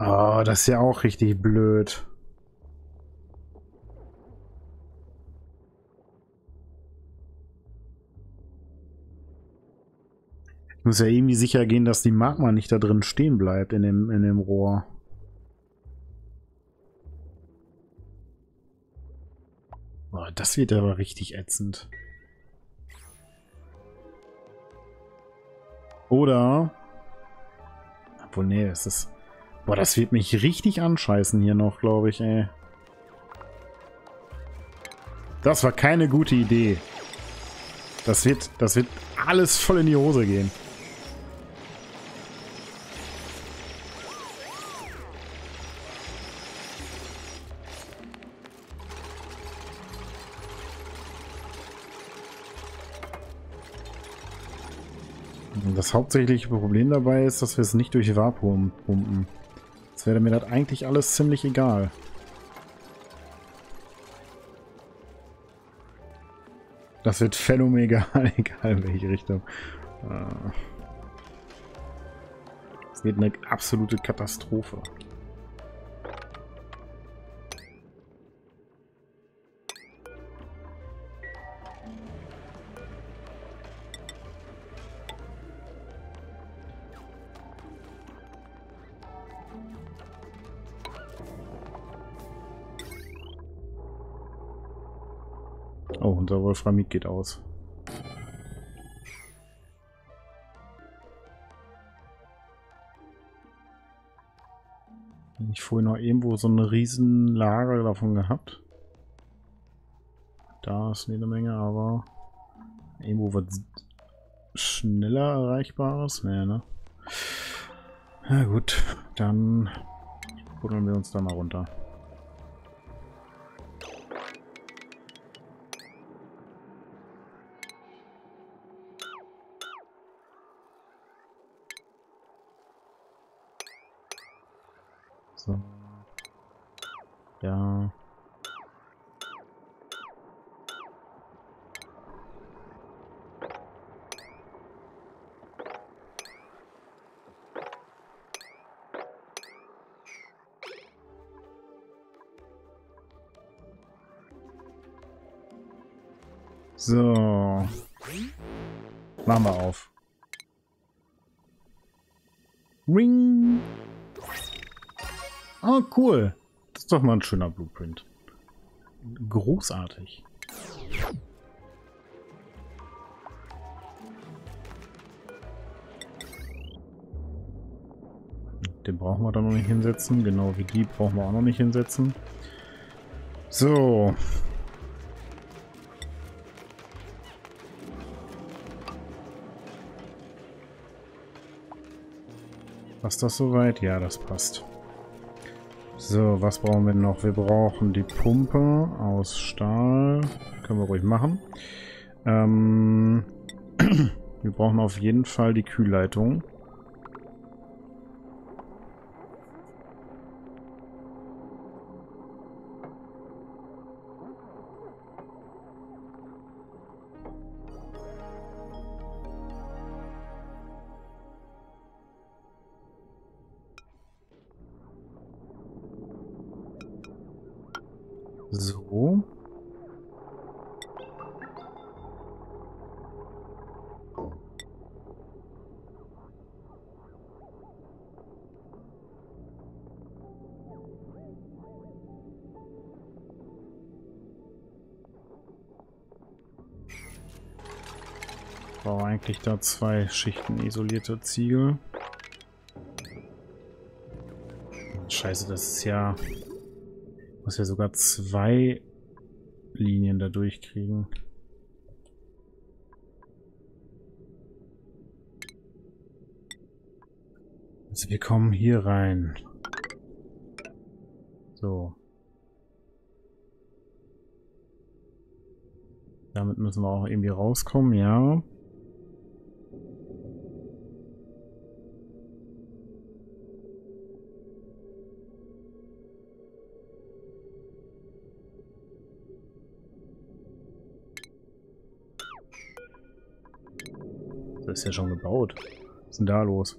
Oh, das ist ja auch richtig blöd. Ich muss ja irgendwie sicher gehen, dass die Magma nicht da drin stehen bleibt in dem, in dem Rohr. Boah, das wird aber richtig ätzend. Oder... Obwohl, nee, es ist... Boah, das wird mich richtig anscheißen hier noch, glaube ich, ey. Das war keine gute Idee. Das wird, das wird alles voll in die Hose gehen. Das hauptsächliche Problem dabei ist, dass wir es nicht durch Vakuum pumpen. Jetzt wäre mir das eigentlich alles ziemlich egal. Das wird phänomenal, egal in welche Richtung. Es wird eine absolute Katastrophe. Oh, unser Wolframid geht aus. Habe ich vorhin noch irgendwo so eine riesen Lager davon gehabt? Da ist jede Menge, aber irgendwo was schneller erreichbares? Nee, ne? Na gut, dann buddeln wir uns da mal runter. So. Ja. So. Machen wir auf. Ring. Oh, cool. Das ist doch mal ein schöner Blueprint. Großartig. Den brauchen wir da noch nicht hinsetzen. Genau wie die brauchen wir auch noch nicht hinsetzen. So. Passt das soweit? Ja, das passt. So, was brauchen wir noch? Wir brauchen die Pumpe aus Stahl. Können wir ruhig machen. Ähm, wir brauchen auf jeden Fall die Kühlleitung. So. Ich brauche eigentlich da zwei Schichten isolierte Ziegel. Scheiße, das ist ja... Ich muss ja sogar zwei Linien da durchkriegen. Also wir kommen hier rein. So. Damit müssen wir auch irgendwie rauskommen, ja. Das ist ja schon gebaut. Was ist denn da los?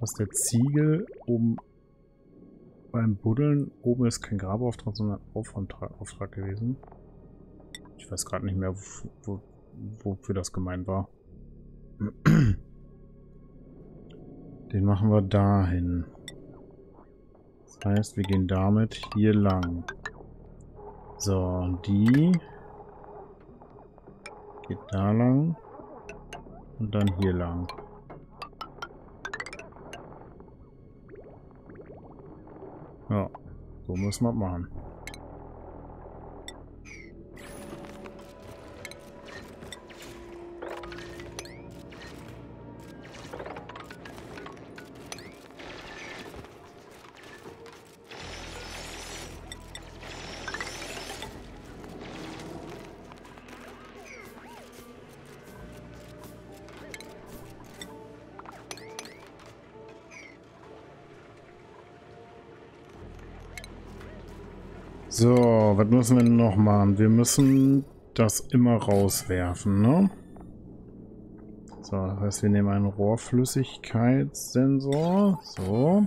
Aus der Ziegel oben beim Buddeln. Oben ist kein Grabeauftrag, sondern Aufräumauftrag gewesen. Ich weiß gerade nicht mehr, wo, wo, wofür das gemeint war. Den machen wir dahin. Das heißt, wir gehen damit hier lang. So, die... geht da lang und dann hier lang. Ja, so müssen wir es machen. So, was müssen wir noch machen? Wir müssen das immer rauswerfen, ne? So, das heißt, wir nehmen einen Rohrflüssigkeitssensor. So.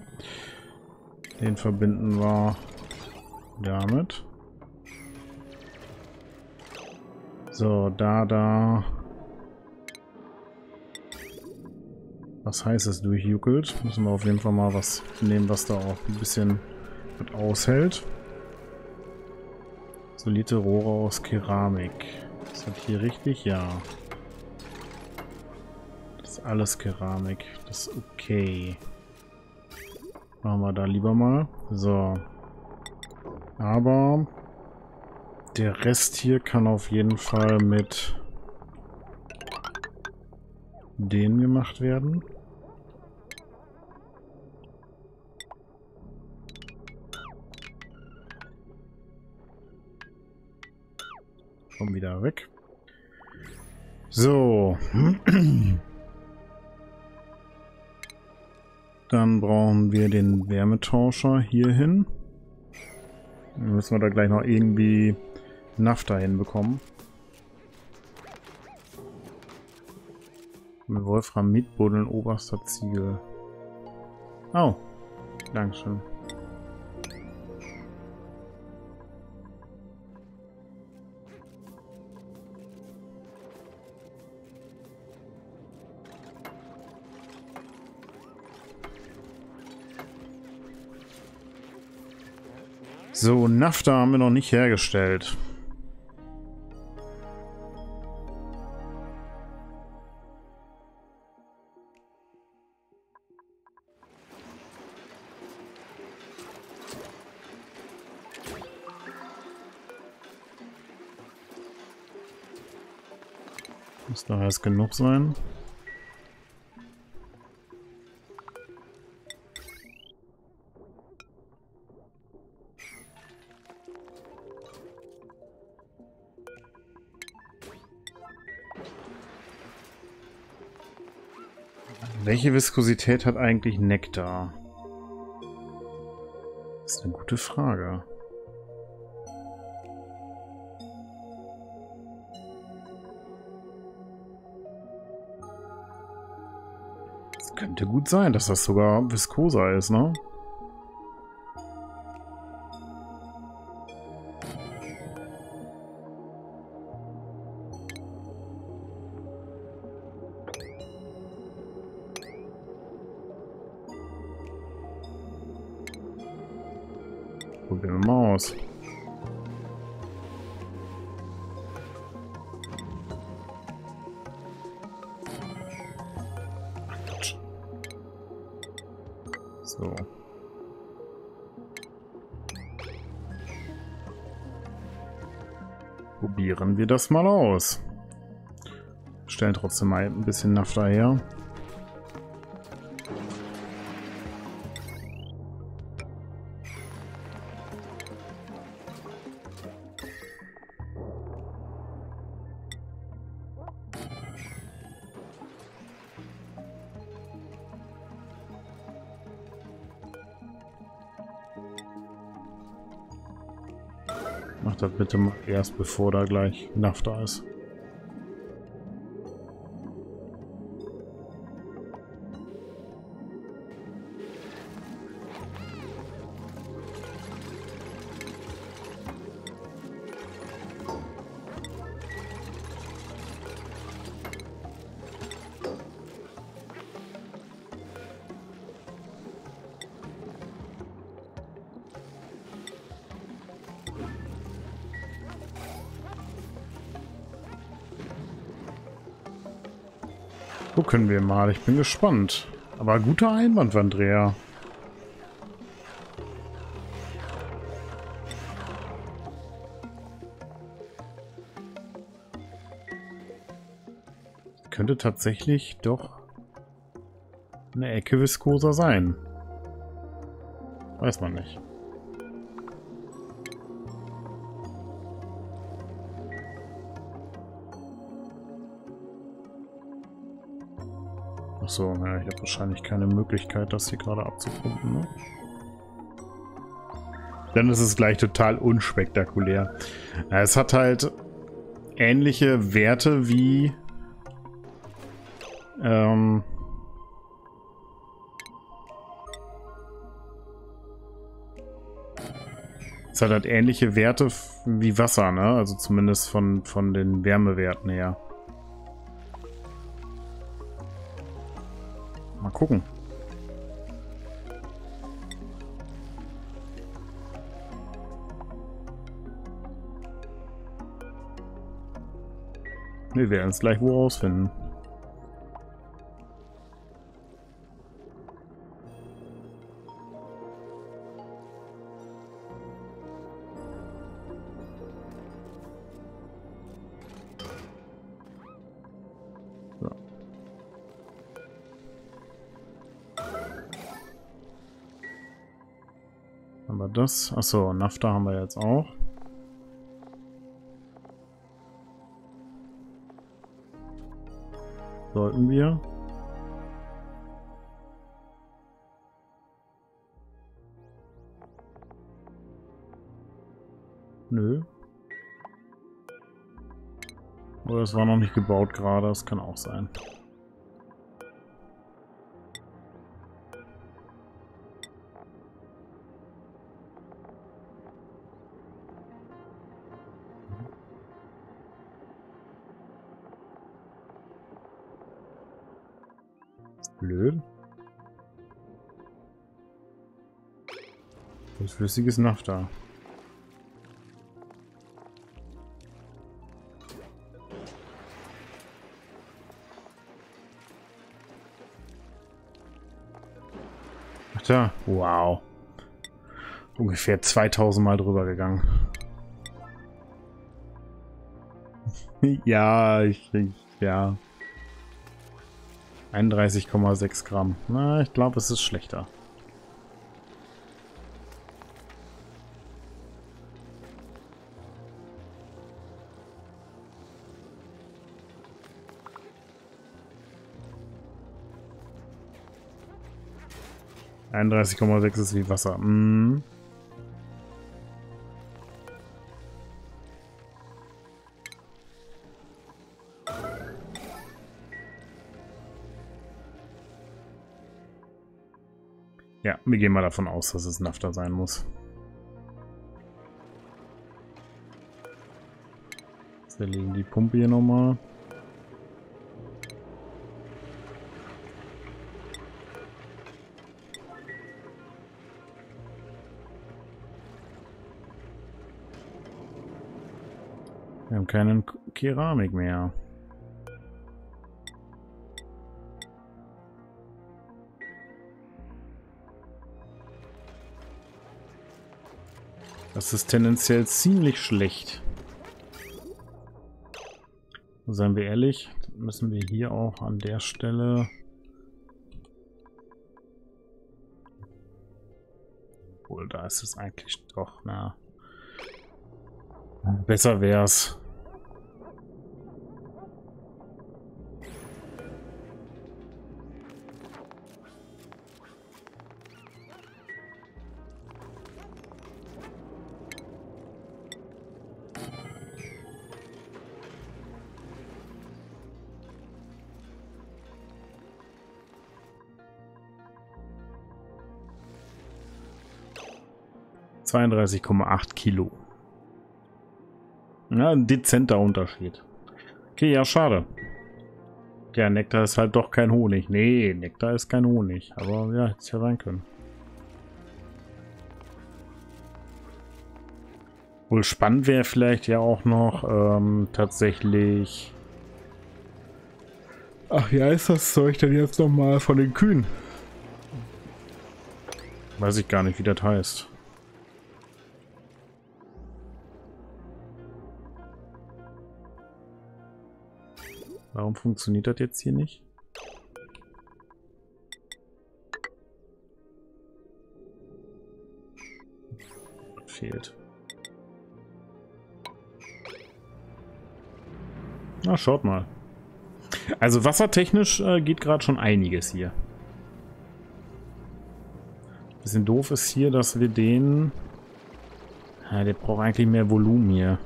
Den verbinden wir damit. So, da, da. Was heißt es durchjuckelt? Müssen wir auf jeden Fall mal was nehmen, was da auch ein bisschen mit aushält. Isolierte Rohre aus Keramik. Ist das hier richtig? Ja. Das ist alles Keramik. Das ist okay. Machen wir da lieber mal. So. Aber der Rest hier kann auf jeden Fall mit denen gemacht werden. Komm wieder weg. So. Dann brauchen wir den Wärmetauscher hier hin. Dann müssen wir da gleich noch irgendwie Naphtha hinbekommen. Mit Wolframid buddeln oberster Ziegel. Oh. Dankeschön. So, Naphtha haben wir noch nicht hergestellt. Muss da heiß genug sein. Welche Viskosität hat eigentlich Nektar? Das ist eine gute Frage. Es könnte gut sein, dass das sogar viskoser ist, ne? Probieren wir mal aus. So. Probieren wir das mal aus. Stellen trotzdem mal ein bisschen Naphtha her. Macht das bitte mal erst, bevor da gleich Naphtha ist. Gucken wir mal, ich bin gespannt. Aber guter Einwand, Andrea. Könnte tatsächlich doch eine Ecke viskoser sein. Weiß man nicht. Achso, ja, ich habe wahrscheinlich keine Möglichkeit, das hier gerade abzupumpen, ne? Dann ist es gleich total unspektakulär. Ja, es hat halt ähnliche Werte wie ähm, es hat halt ähnliche Werte wie Wasser, ne? Also zumindest von, von den Wärmewerten her. Mal gucken. Wir werden es gleich wohl rausfinden. Das. Achso, Naphtha haben wir jetzt auch. Sollten wir. Nö. Oder es war noch nicht gebaut gerade, das kann auch sein. Blöd. Das flüssige ist Naphtha. Ach da, wow. Ungefähr zweitausend Mal drüber gegangen. Ja, ich, ich ja, einunddreißig Komma sechs Gramm. Na, ich glaube, es ist schlechter. einunddreißig Komma sechs ist wie Wasser. Mm. Ja, wir gehen mal davon aus, dass es Naphtha sein muss. Wir legen die Pumpe hier nochmal. Wir haben keine Keramik mehr. Das ist tendenziell ziemlich schlecht. Seien wir ehrlich, müssen wir hier auch an der Stelle... Obwohl, da ist es eigentlich doch, na... Besser wär's. zweiunddreißig Komma acht Kilo. Ja, ein dezenter Unterschied. Okay, ja, schade. Ja, Nektar ist halt doch kein Honig. Nee, Nektar ist kein Honig. Aber ja, hätte es ja sein können. Wohl spannend wäre vielleicht ja auch noch ähm, tatsächlich... Ach ja, ist das Zeug denn jetzt nochmal von den Kühen? Weiß ich gar nicht, wie das heißt. Warum funktioniert das jetzt hier nicht? Fehlt. Na, schaut mal. Also wassertechnisch äh, geht gerade schon einiges hier. Bisschen doof ist hier, dass wir den... Ja, der braucht eigentlich mehr Volumen hier.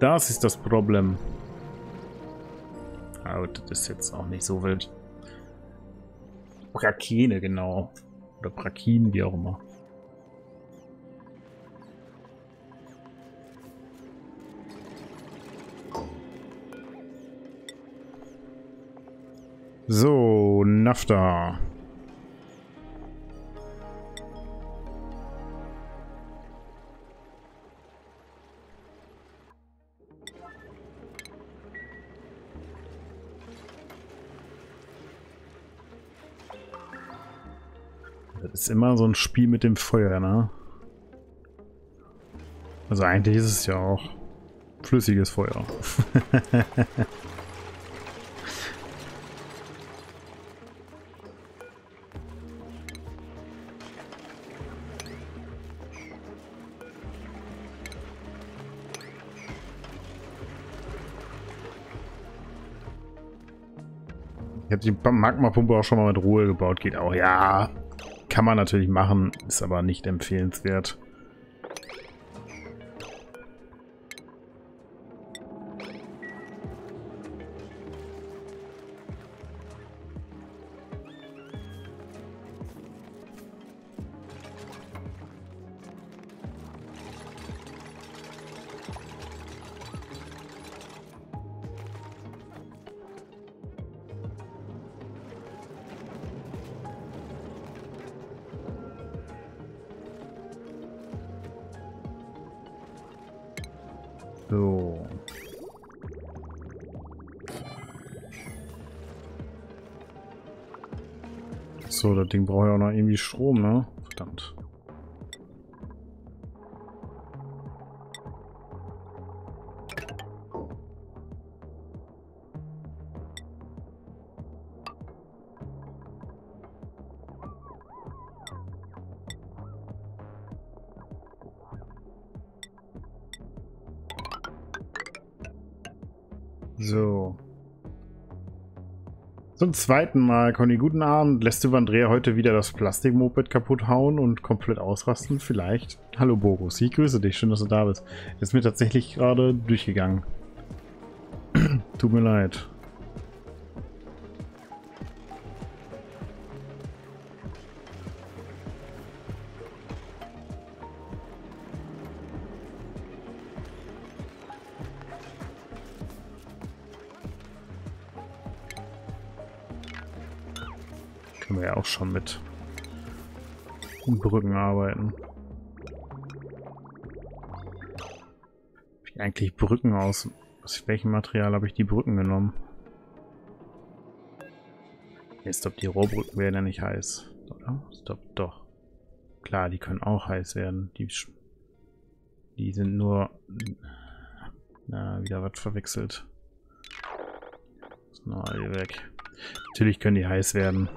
Das ist das Problem. Aber das ist jetzt auch nicht so wild. Brakene, genau. Oder Brakinen, wie auch immer. So, Naphtha. Ist immer so ein Spiel mit dem Feuer, ne? Also eigentlich ist es ja auch flüssiges Feuer. Ich habe die Magmapumpe auch schon mal mit Ruhe gebaut, geht auch, ja. Kann man natürlich machen, ist aber nicht empfehlenswert. So. So, das Ding braucht ja auch noch irgendwie Strom, ne? Verdammt. So. Zum zweiten Mal, Konny, guten Abend. Lässt du Vandrea heute wieder das Plastikmoped kaputt hauen und komplett ausrasten? Vielleicht. Hallo Boris, ich grüße dich. Schön, dass du da bist. Ist mir tatsächlich gerade durchgegangen. Tut mir leid. Können wir ja auch schon mit Brücken arbeiten. Wie eigentlich Brücken aus? Aus welchem Material habe ich die Brücken genommen? Jetzt, ob die Rohrbrücken werden ja nicht heiß, oder? Stopp, doch. Klar, die können auch heiß werden. Die, die sind nur... Na, wieder was verwechselt. Ist noch alle weg. Natürlich können die heiß werden.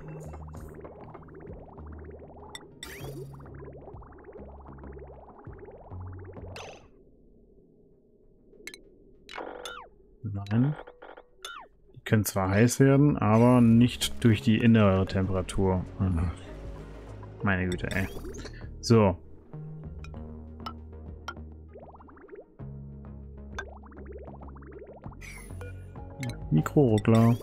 Nein. Die können zwar heiß werden, aber nicht durch die innere Temperatur. Meine Güte, ey. So. Mikroruckler.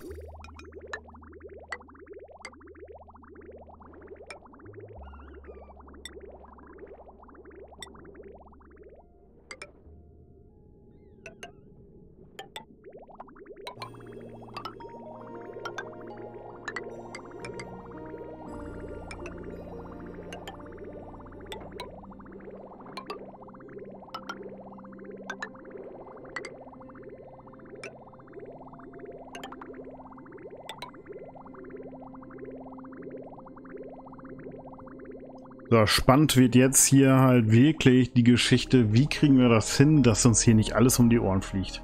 So, spannend wird jetzt hier halt wirklich die Geschichte, wie kriegen wir das hin, dass uns hier nicht alles um die Ohren fliegt.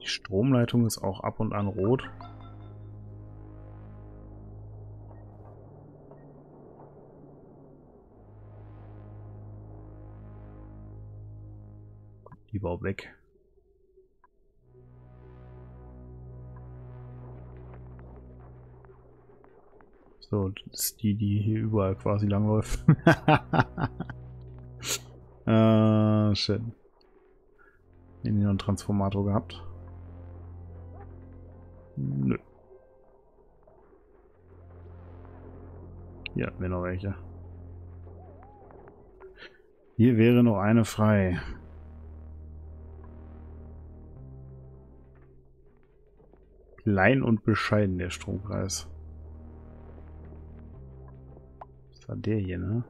Die Stromleitung ist auch ab und an rot. Die war weg. So, das ist die, die hier überall quasi langläuft. Ah, shit. Haben die noch einen Transformator gehabt? Nö. Hier hatten wir noch welche. Hier wäre noch eine frei. Klein und bescheiden der Strompreis. War der hier, ne?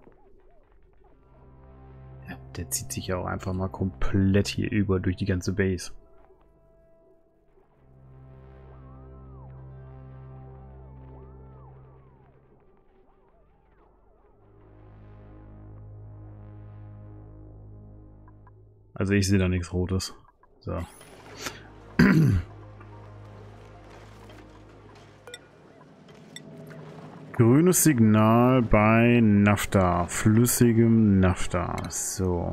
Ja, der zieht sich ja auch einfach mal komplett hier über durch die ganze Base. Also ich sehe da nichts Rotes. So. Grünes Signal bei Naphtha, flüssigem Naphtha. So.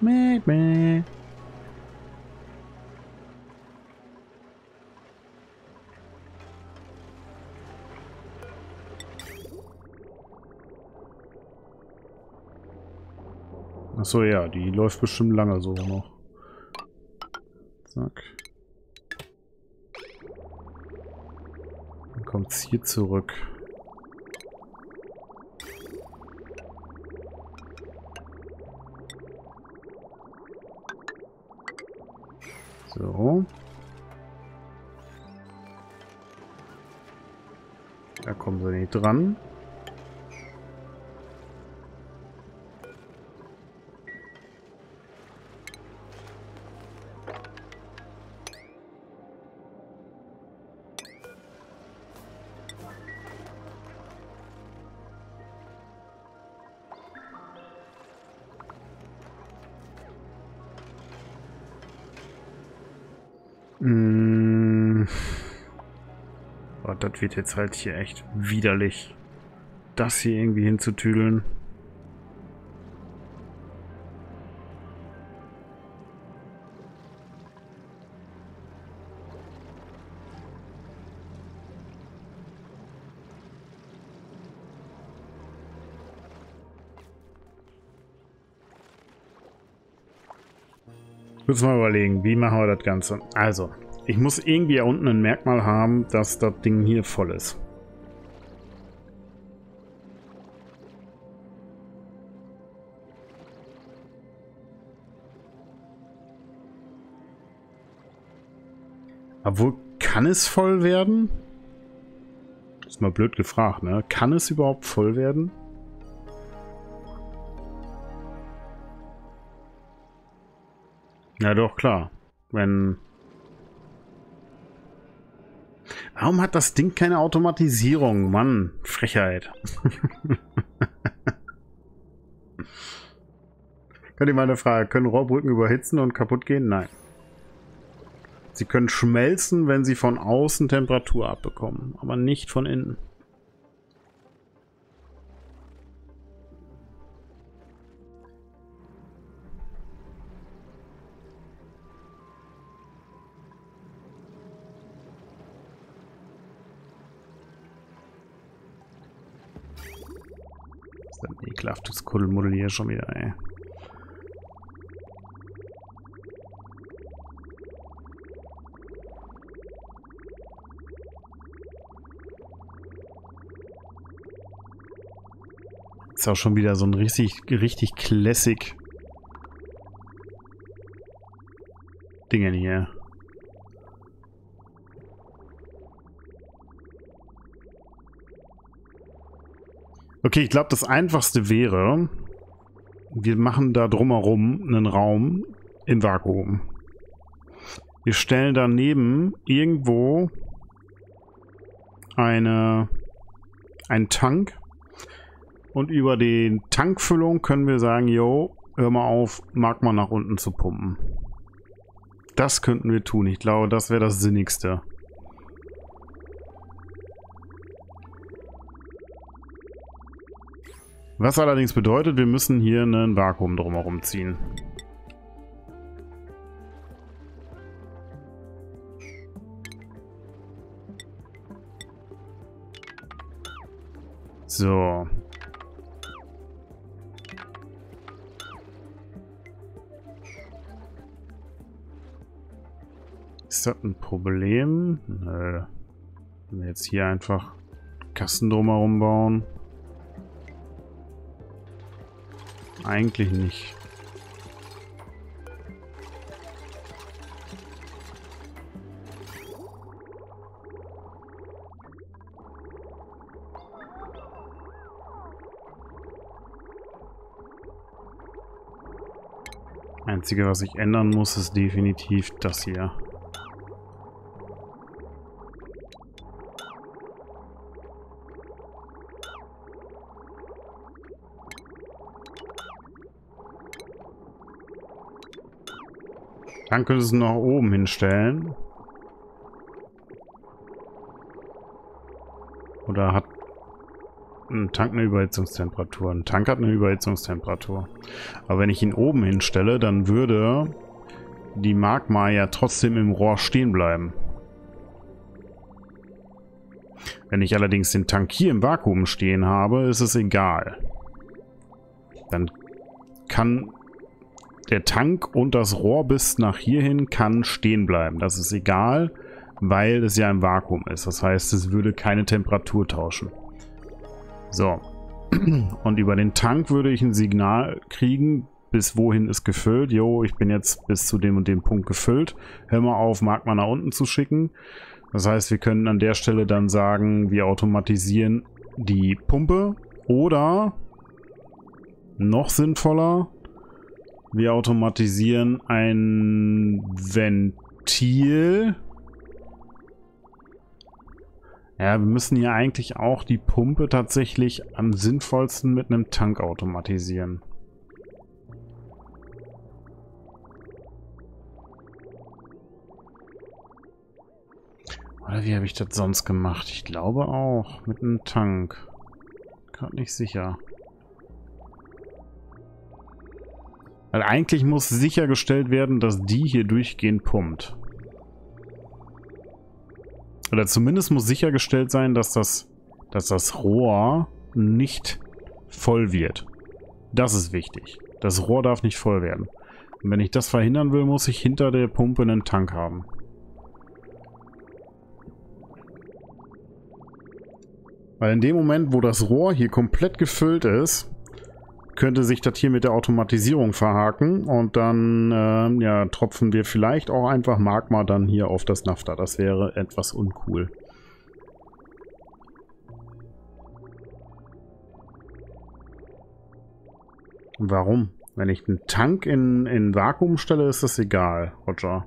Mäh, mäh. Achso, ja, die läuft bestimmt lange so noch. Zack. Kommt hier zurück. So. Da kommen sie nicht dran. Das wird jetzt halt hier echt widerlich. das hier irgendwie hinzutüdeln. Kurz mal überlegen, wie machen wir das Ganze? Also, ich muss irgendwie hier unten ein Merkmal haben, dass das Ding hier voll ist. Obwohl, kann es voll werden? Ist mal blöd gefragt, ne? Kann es überhaupt voll werden? Ja, doch, klar. Wenn... Warum hat das Ding keine Automatisierung? Mann, Frechheit. Könnt ihr mal eine Frage, können Rohrbrücken überhitzen und kaputt gehen? Nein. Sie können schmelzen, wenn sie von außen Temperatur abbekommen, aber nicht von innen. Ekelhaftes Kuddelmuddel hier schon wieder, ey. Ist auch schon wieder so ein richtig, richtig Classic Dingen hier. Okay, ich glaube, das einfachste wäre, wir machen da drumherum einen Raum im Vakuum. Wir stellen daneben irgendwo eine, einen Tank und über die Tankfüllung können wir sagen, yo, hör mal auf, Magma nach unten zu pumpen. Das könnten wir tun. Ich glaube, das wäre das Sinnigste. Was allerdings bedeutet, wir müssen hier einen Vakuum drumherum ziehen. So. Ist das ein Problem? Nö. Wenn wir jetzt hier einfach Kasten drumherum bauen. Eigentlich nicht. Einzige, was ich ändern muss, ist definitiv das hier. Dann könntest du es nach oben hinstellen. Oder hat ein Tank eine Überhitzungstemperatur? Ein Tank hat eine Überhitzungstemperatur. Aber wenn ich ihn oben hinstelle, dann würde die Magma ja trotzdem im Rohr stehen bleiben. Wenn ich allerdings den Tank hier im Vakuum stehen habe, ist es egal. Dann kann... Der Tank und das Rohr bis nach hierhin kann stehen bleiben. Das ist egal, weil es ja im Vakuum ist. Das heißt, es würde keine Temperatur tauschen. So. Und über den Tank würde ich ein Signal kriegen, bis wohin ist gefüllt. Jo, ich bin jetzt bis zu dem und dem Punkt gefüllt. Hör mal auf, Magma nach unten zu schicken. Das heißt, wir können an der Stelle dann sagen, wir automatisieren die Pumpe. Oder, noch sinnvoller, wir automatisieren ein Ventil. Ja, wir müssen hier eigentlich auch die Pumpe tatsächlich am sinnvollsten mit einem Tank automatisieren. Oder wie habe ich das sonst gemacht? Ich glaube auch mit einem Tank. gerade nicht sicher. Also eigentlich muss sichergestellt werden, dass die hier durchgehend pumpt. Oder zumindest muss sichergestellt sein, dass das, dass das Rohr nicht voll wird. Das ist wichtig. Das Rohr darf nicht voll werden. Und wenn ich das verhindern will, muss ich hinter der Pumpe einen Tank haben. Weil in dem Moment, wo das Rohr hier komplett gefüllt ist, könnte sich das hier mit der Automatisierung verhaken und dann äh, ja, tropfen wir vielleicht auch einfach Magma dann hier auf das Naphtha. Das wäre etwas uncool. Und warum? Wenn ich einen Tank in, in Vakuum stelle, ist das egal, Roger.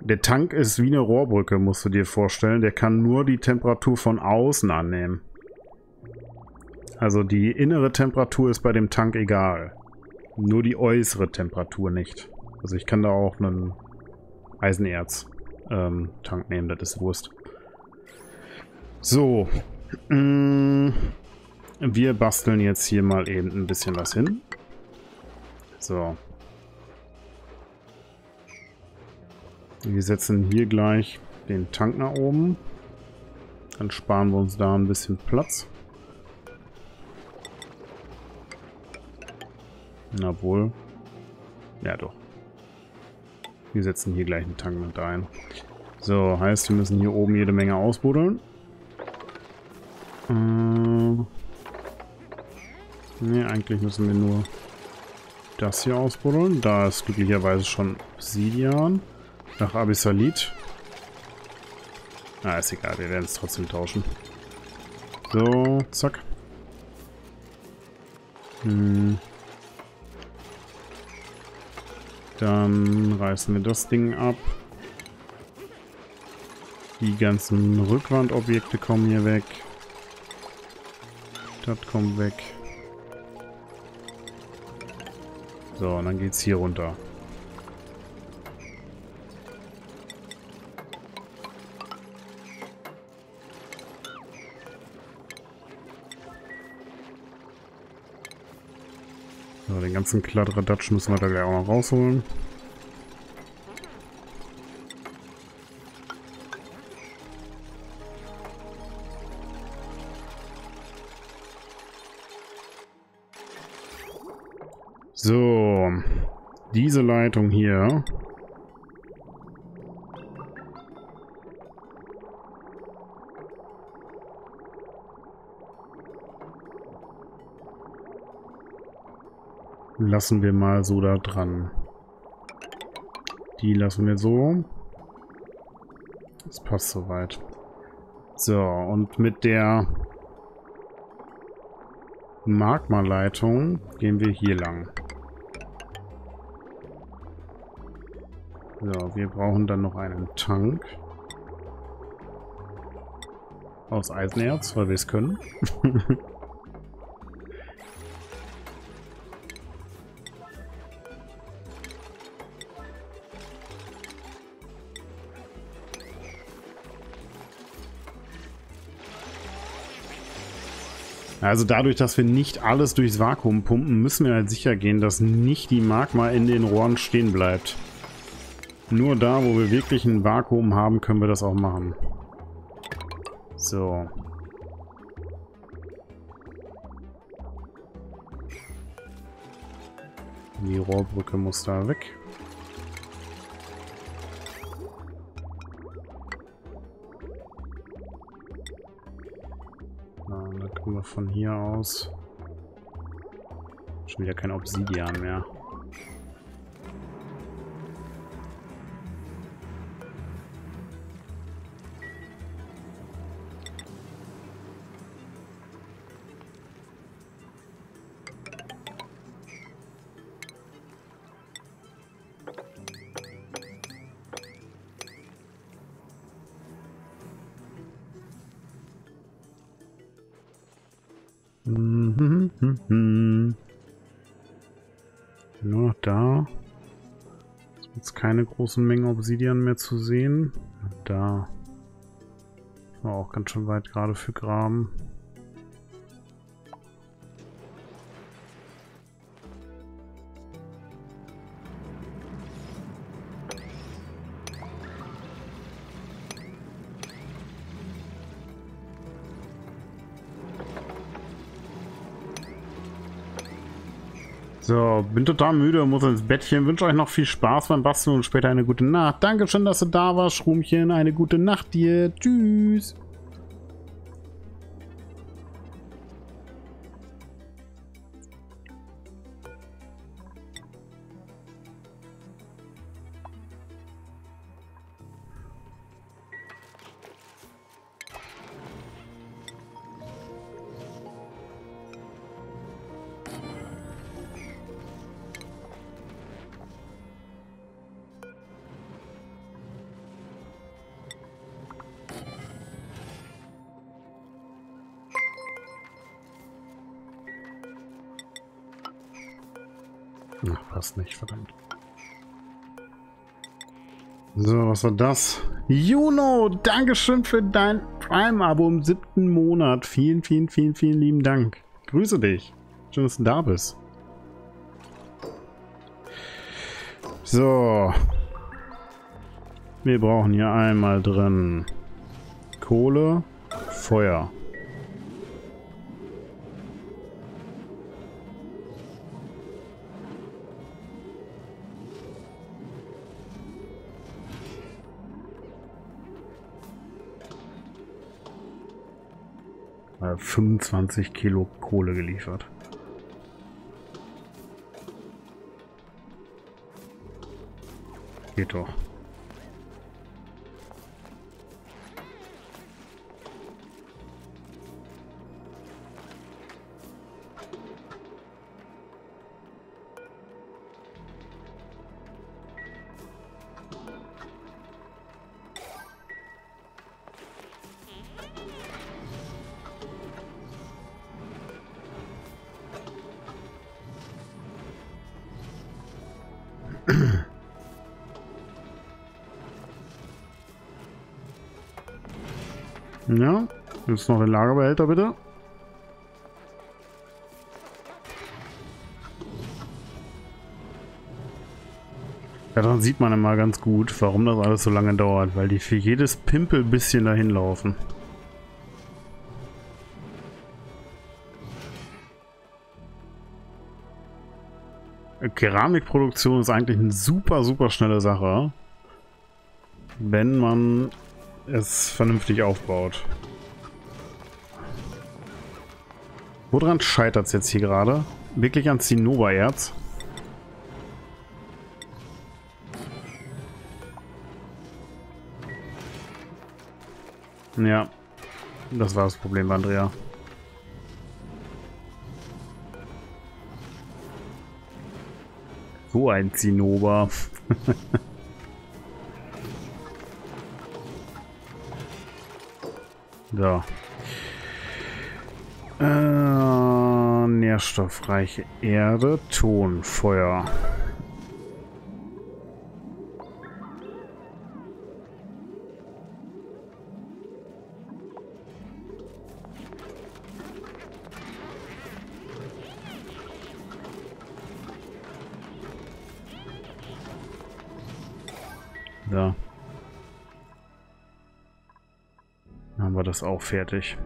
Der Tank ist wie eine Rohrbrücke, musst du dir vorstellen. Der kann nur die Temperatur von außen annehmen. Also die innere Temperatur ist bei dem Tank egal. Nur die äußere Temperatur nicht. Also ich kann da auch einen Eisenerz ähm, Tank nehmen, das ist Wurst. So. Wir basteln jetzt hier mal eben ein bisschen was hin. So. Wir setzen hier gleich den Tank nach oben. Dann sparen wir uns da ein bisschen Platz. Na wohl. Ja doch. Wir setzen hier gleich einen Tank mit ein. So, heißt, wir müssen hier oben jede Menge ausbuddeln. Äh, ne, eigentlich müssen wir nur das hier ausbuddeln. Da ist glücklicherweise schon Obsidian. Nach Abyssalit. Ah, ist egal, wir werden es trotzdem tauschen. So, zack. Hm. Dann reißen wir das Ding ab. Die ganzen Rückwandobjekte kommen hier weg. Das kommt weg. So, und dann geht's hier runter. So, den ganzen Kladderadatsch müssen wir da gleich auch noch rausholen. So, diese Leitung hier. Lassen wir mal so da dran. Die lassen wir so. Das passt soweit. So, und mit der Magma-Leitung gehen wir hier lang. So, wir brauchen dann noch einen Tank. Aus Eisenerz, weil wir es können. Also dadurch, dass wir nicht alles durchs Vakuum pumpen, müssen wir halt sicher gehen, dass nicht die Magma in den Rohren stehen bleibt. Nur da, wo wir wirklich ein Vakuum haben, können wir das auch machen. So. Die Rohrbrücke muss da weg. Von hier aus. Schon wieder kein Obsidian mehr. Nur noch da. Es gibt keine großen Mengen Obsidian mehr zu sehen. Da. War auch ganz schön weit gerade für Graben. So, bin total müde, muss ins Bettchen. Wünsche euch noch viel Spaß beim Basteln und später eine gute Nacht. Dankeschön, dass du da warst, Schrumchen. Eine gute Nacht dir. Tschüss. Nicht, verdammt. So, was war das? Juno, Dankeschön für dein Prime-Abo im siebten Monat. Vielen, vielen, vielen, vielen lieben Dank. Grüße dich. Schön, dass du da bist. So. Wir brauchen hier einmal drin Kohle, Feuer. fünfundzwanzig Kilo Kohle geliefert. Geht doch. Ja, jetzt noch den Lagerbehälter bitte. Ja, daran sieht man immer ganz gut, warum das alles so lange dauert, weil die für jedes Pimpel ein bisschen dahin laufen. Keramikproduktion ist eigentlich eine super, super schnelle Sache, wenn man es vernünftig aufbaut. Woran scheitert es jetzt hier gerade? Wirklich an Zinnobererz? Ja, das war das Problem, Andrea. So ein Zinnober. So. Äh, nährstoffreiche Erde, Ton, Feuer. Da. Dann haben wir das auch fertig.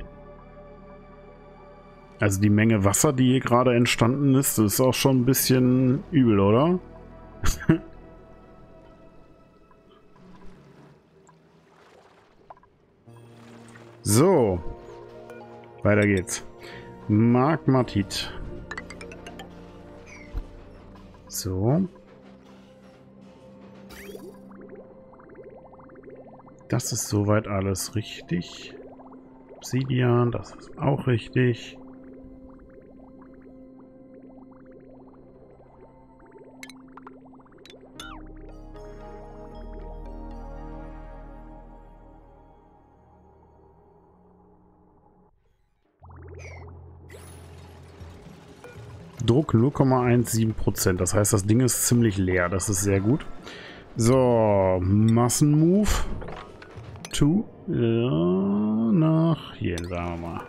Also die Menge Wasser, die hier gerade entstanden ist, das ist auch schon ein bisschen übel, oder? So. Weiter geht's. Magmatit. So. Das ist soweit alles richtig. Obsidian, das ist auch richtig. Druck null Komma eins sieben Prozent. Das heißt, das Ding ist ziemlich leer. Das ist sehr gut. So, Massenmove. Ja, nach hier, sagen wir mal.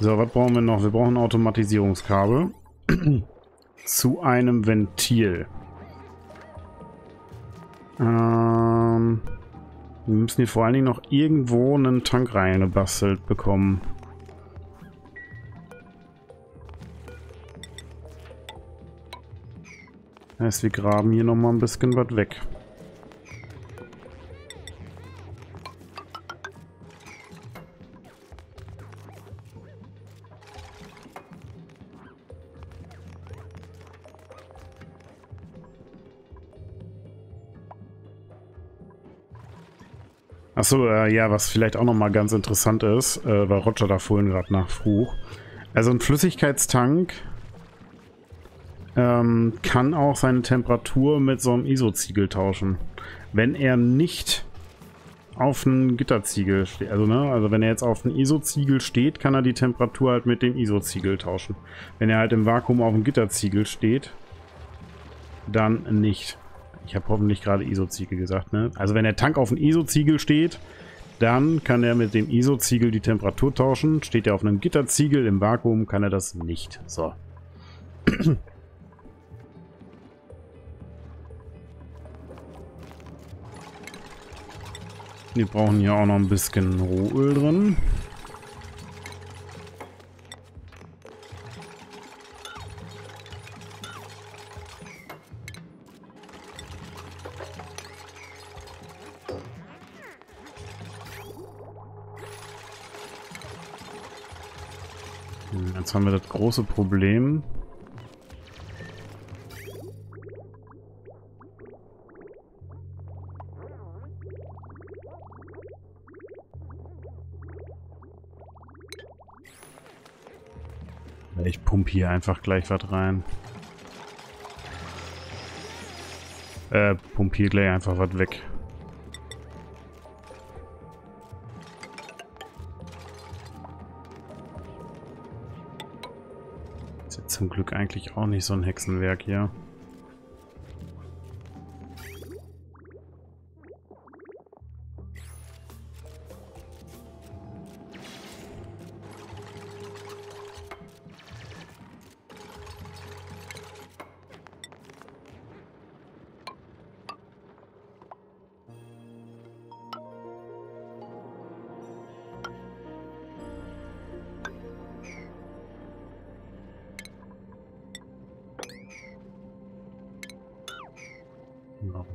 So, was brauchen wir noch? Wir brauchen ein Automatisierungskabel zu einem Ventil. Ähm, wir müssen hier vor allen Dingen noch irgendwo einen Tank reingebastelt bekommen. Das heißt, wir graben hier nochmal ein bisschen was weg. Achso, äh, ja, was vielleicht auch nochmal ganz interessant ist, äh, weil Roger da vorhin gerade nachfrug. Also ein Flüssigkeitstank ähm, kann auch seine Temperatur mit so einem I S O-Ziegel tauschen. Wenn er nicht auf einem Gitterziegel steht, also ne, also wenn er jetzt auf einem I S O-Ziegel steht, kann er die Temperatur halt mit dem I S O-Ziegel tauschen. Wenn er halt im Vakuum auf dem Gitterziegel steht, dann nicht. Ich habe hoffentlich gerade I S O-Ziegel gesagt, ne? Also wenn der Tank auf dem I S O-Ziegel steht, dann kann er mit dem I S O-Ziegel die Temperatur tauschen. Steht er auf einem Gitterziegel im Vakuum, kann er das nicht. So. Wir brauchen hier auch noch ein bisschen Rohöl drin. Jetzt haben wir das große Problem. Ich pumpe hier einfach gleich was rein. Äh, pumpe hier gleich einfach was weg. Zum Glück eigentlich auch nicht so ein Hexenwerk hier.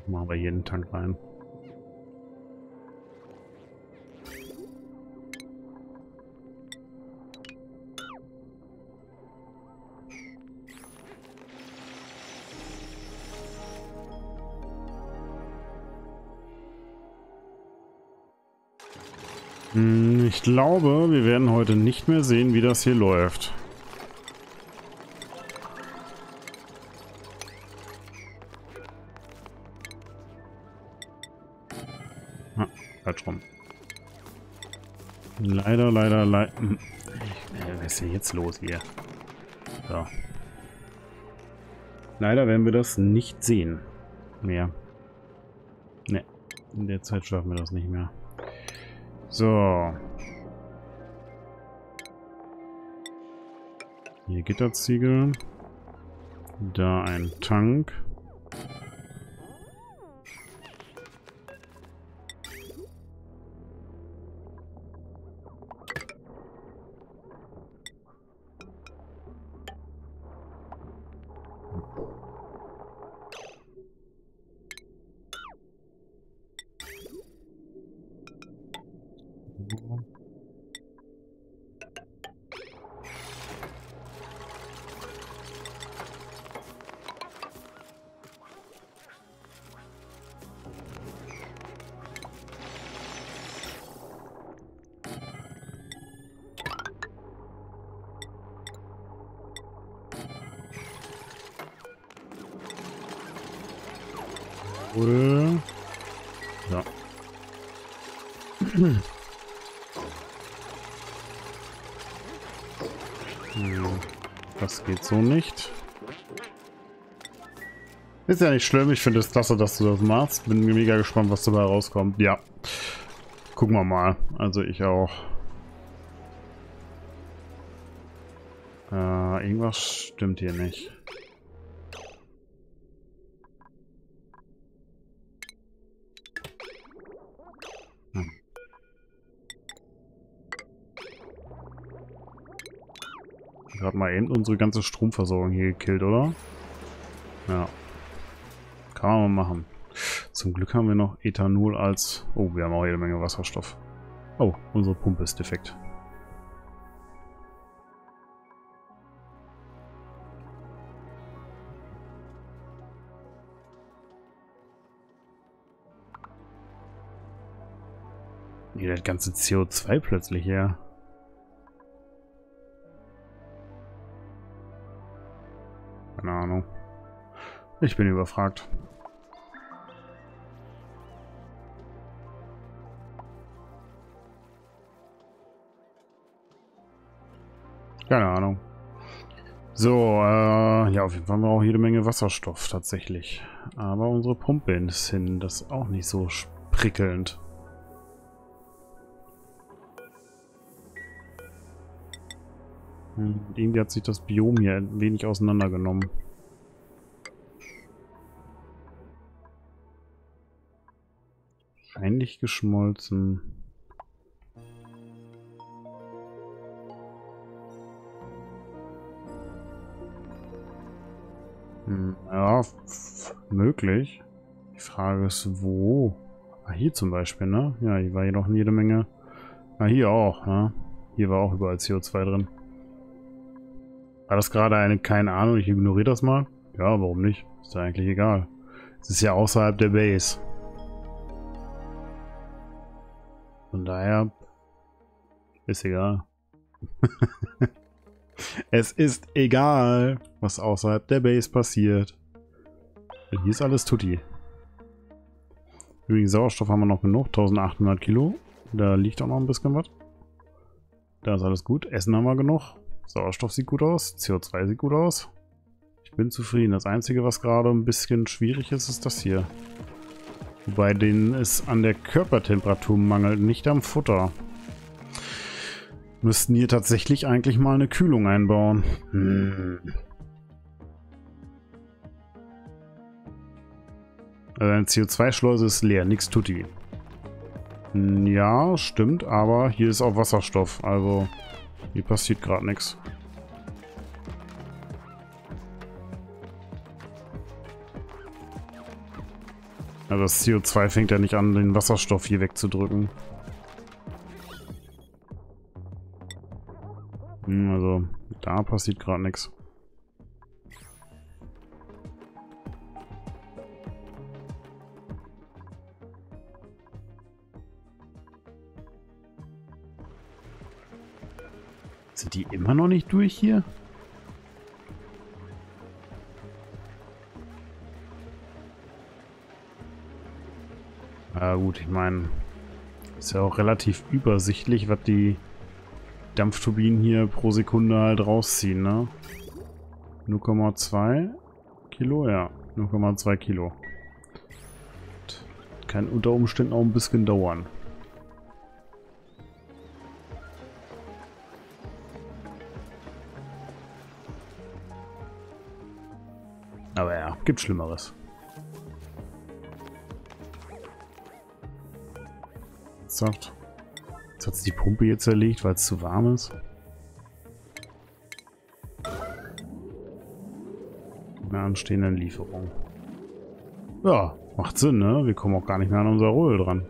Machen wir jeden Tank rein. Hm, ich glaube, wir werden heute nicht mehr sehen, wie das hier läuft. Rum. Leider, leider, leider. Was ist denn jetzt los hier? So. Leider werden wir das nicht sehen. Mehr. Ne. In der Zeit schaffen wir das nicht mehr. So. Hier Gitterziegel. Da ein Tank. Oder... Ja. Das geht so nicht. Ist ja nicht schlimm, ich finde es klasse, dass du das machst. Bin mega gespannt, was dabei rauskommt. Ja. Gucken wir mal. Also ich auch. Äh, irgendwas stimmt hier nicht. Gerade mal eben unsere ganze Stromversorgung hier gekillt, oder? Ja. Kann man machen. Zum Glück haben wir noch Ethanol als... Oh, wir haben auch jede Menge Wasserstoff. Oh, unsere Pumpe ist defekt. Nee, das ganze C O zwei plötzlich her. Keine Ahnung. Ich bin überfragt. Keine Ahnung. So, äh, ja, auf jeden Fall haben wir auch jede Menge Wasserstoff tatsächlich. Aber unsere Pumpe ist hin, das ist auch nicht so prickelnd. Und irgendwie hat sich das Biom hier ein wenig auseinandergenommen. Wahrscheinlich geschmolzen. Hm, ja, möglich. Die Frage ist, wo? Ah, hier zum Beispiel, ne? Ja, hier war jedoch jede Menge. Ah, hier auch, ne? Hier war auch überall C O zwei drin. War das gerade eine, keine Ahnung, ich ignoriere das mal? Ja, warum nicht? Ist ja eigentlich egal. Es ist ja außerhalb der Base. Von daher ist egal. Es ist egal, was außerhalb der Base passiert. Hier ist alles tutti. Übrigens, Sauerstoff haben wir noch genug. eintausendachthundert Kilo. Da liegt auch noch ein bisschen was. Da ist alles gut. Essen haben wir genug. Sauerstoff sieht gut aus. C O zwei sieht gut aus. Ich bin zufrieden. Das Einzige, was gerade ein bisschen schwierig ist, ist das hier. Wobei denen es an der Körpertemperatur mangelt, nicht am Futter. Müssten hier tatsächlich eigentlich mal eine Kühlung einbauen. Hm. Also eine C O zwei Schleuse ist leer, nix tutti. Ja, stimmt, aber hier ist auch Wasserstoff, also hier passiert gerade nichts. Also das C O zwei fängt ja nicht an, den Wasserstoff hier wegzudrücken. Also, da passiert gerade nichts. Sind die immer noch nicht durch hier? Ah, gut, ich meine, ist ja auch relativ übersichtlich, was die Dampfturbinen hier pro Sekunde halt rausziehen, ne? null Komma zwei Kilo, ja. null Komma zwei Kilo. Kann unter Umständen auch ein bisschen dauern. Aber ja, gibt Schlimmeres. Sagt. Jetzt hat sich die Pumpe jetzt zerlegt, weil es zu warm ist. Na, anstehende Lieferung. Ja, macht Sinn, ne? Wir kommen auch gar nicht mehr an unser Rohöl dran.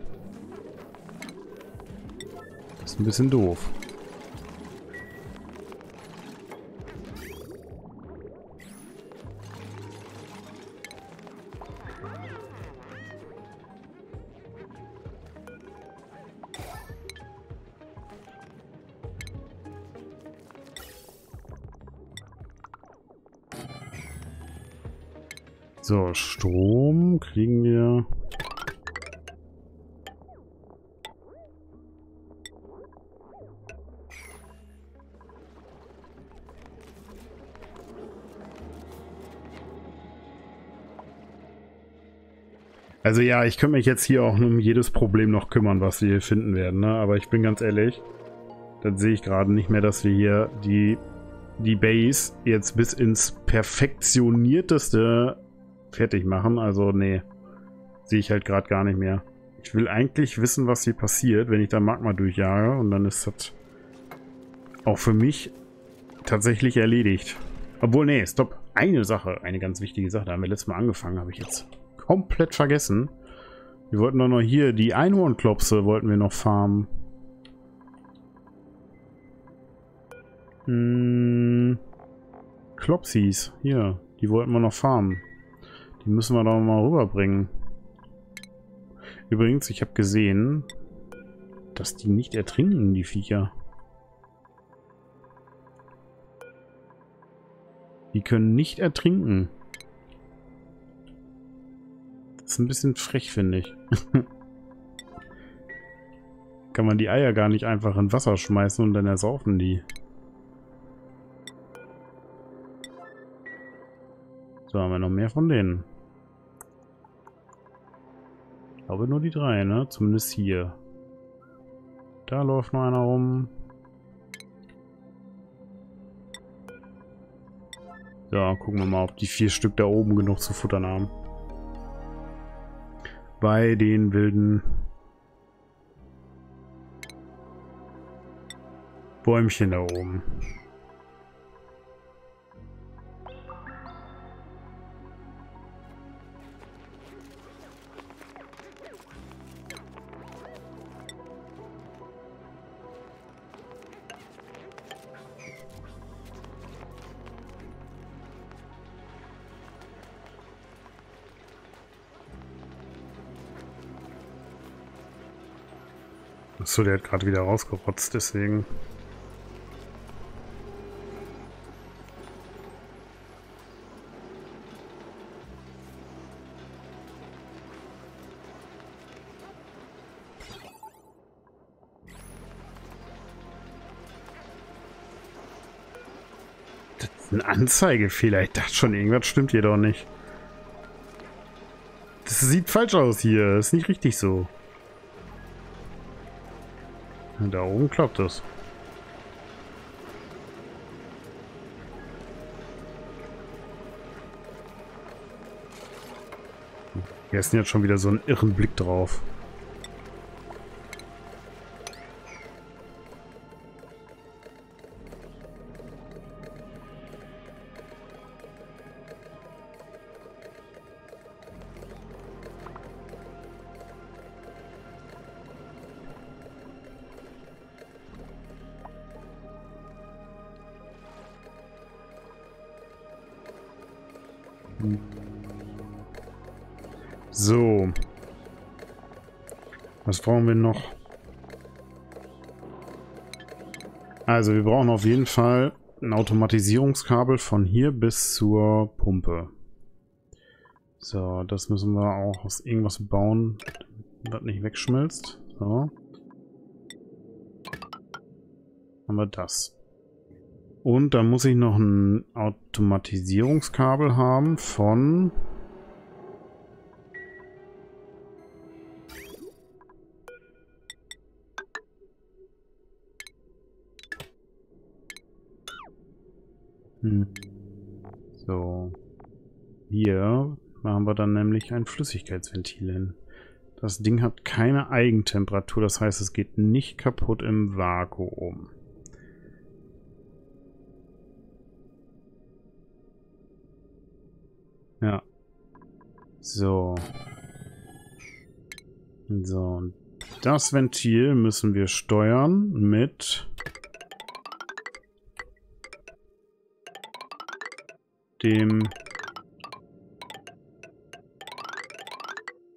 Das ist ein bisschen doof. So, Strom kriegen wir. Also ja, ich könnte mich jetzt hier auch um jedes Problem noch kümmern, was wir hier finden werden, ne? Aber ich bin ganz ehrlich, dann sehe ich gerade nicht mehr, dass wir hier die, die Base jetzt bis ins perfektionierteste fertig machen, also nee, sehe ich halt gerade gar nicht mehr. Ich will eigentlich wissen, was hier passiert, wenn ich da Magma durchjage, und dann ist das auch für mich tatsächlich erledigt. Obwohl, nee, stopp, eine Sache, eine ganz wichtige Sache, da haben wir letztes Mal angefangen, habe ich jetzt komplett vergessen. Wir wollten doch noch hier die Einhornklopse wollten wir noch farmen. Hm, Klopsis, hier, die wollten wir noch farmen. Die müssen wir doch mal rüberbringen. Übrigens, ich habe gesehen, dass die nicht ertrinken, die Viecher. Die können nicht ertrinken. Das ist ein bisschen frech, finde ich. Kann man die Eier gar nicht einfach in Wasser schmeißen und dann ersaufen die. So, haben wir noch mehr von denen. Ich glaube nur die drei, ne? Zumindest hier. Da läuft noch einer rum. Ja, gucken wir mal, ob die vier Stück da oben genug zu futtern haben. Bei den wilden Bäumchen da oben. Achso, der hat gerade wieder rausgerotzt, deswegen. Das ist ein Anzeigefehler. Ich dachte schon, irgendwas stimmt hier doch nicht. Das sieht falsch aus hier. Das ist nicht richtig so. Da oben klappt das. Hier ist jetzt schon wieder so einen irren Blick drauf. So. Was brauchen wir noch? Also wir brauchen auf jeden Fall ein Automatisierungskabel von hier bis zur Pumpe. So, das müssen wir auch aus irgendwas bauen, das nicht wegschmilzt. So. Haben wir das. Und dann muss ich noch ein Automatisierungskabel haben von... Hm. So. Hier machen wir dann nämlich ein Flüssigkeitsventil hin. Das Ding hat keine Eigentemperatur, das heißt, es geht nicht kaputt im Vakuum. Ja. So. So. Das Ventil müssen wir steuern mit... dem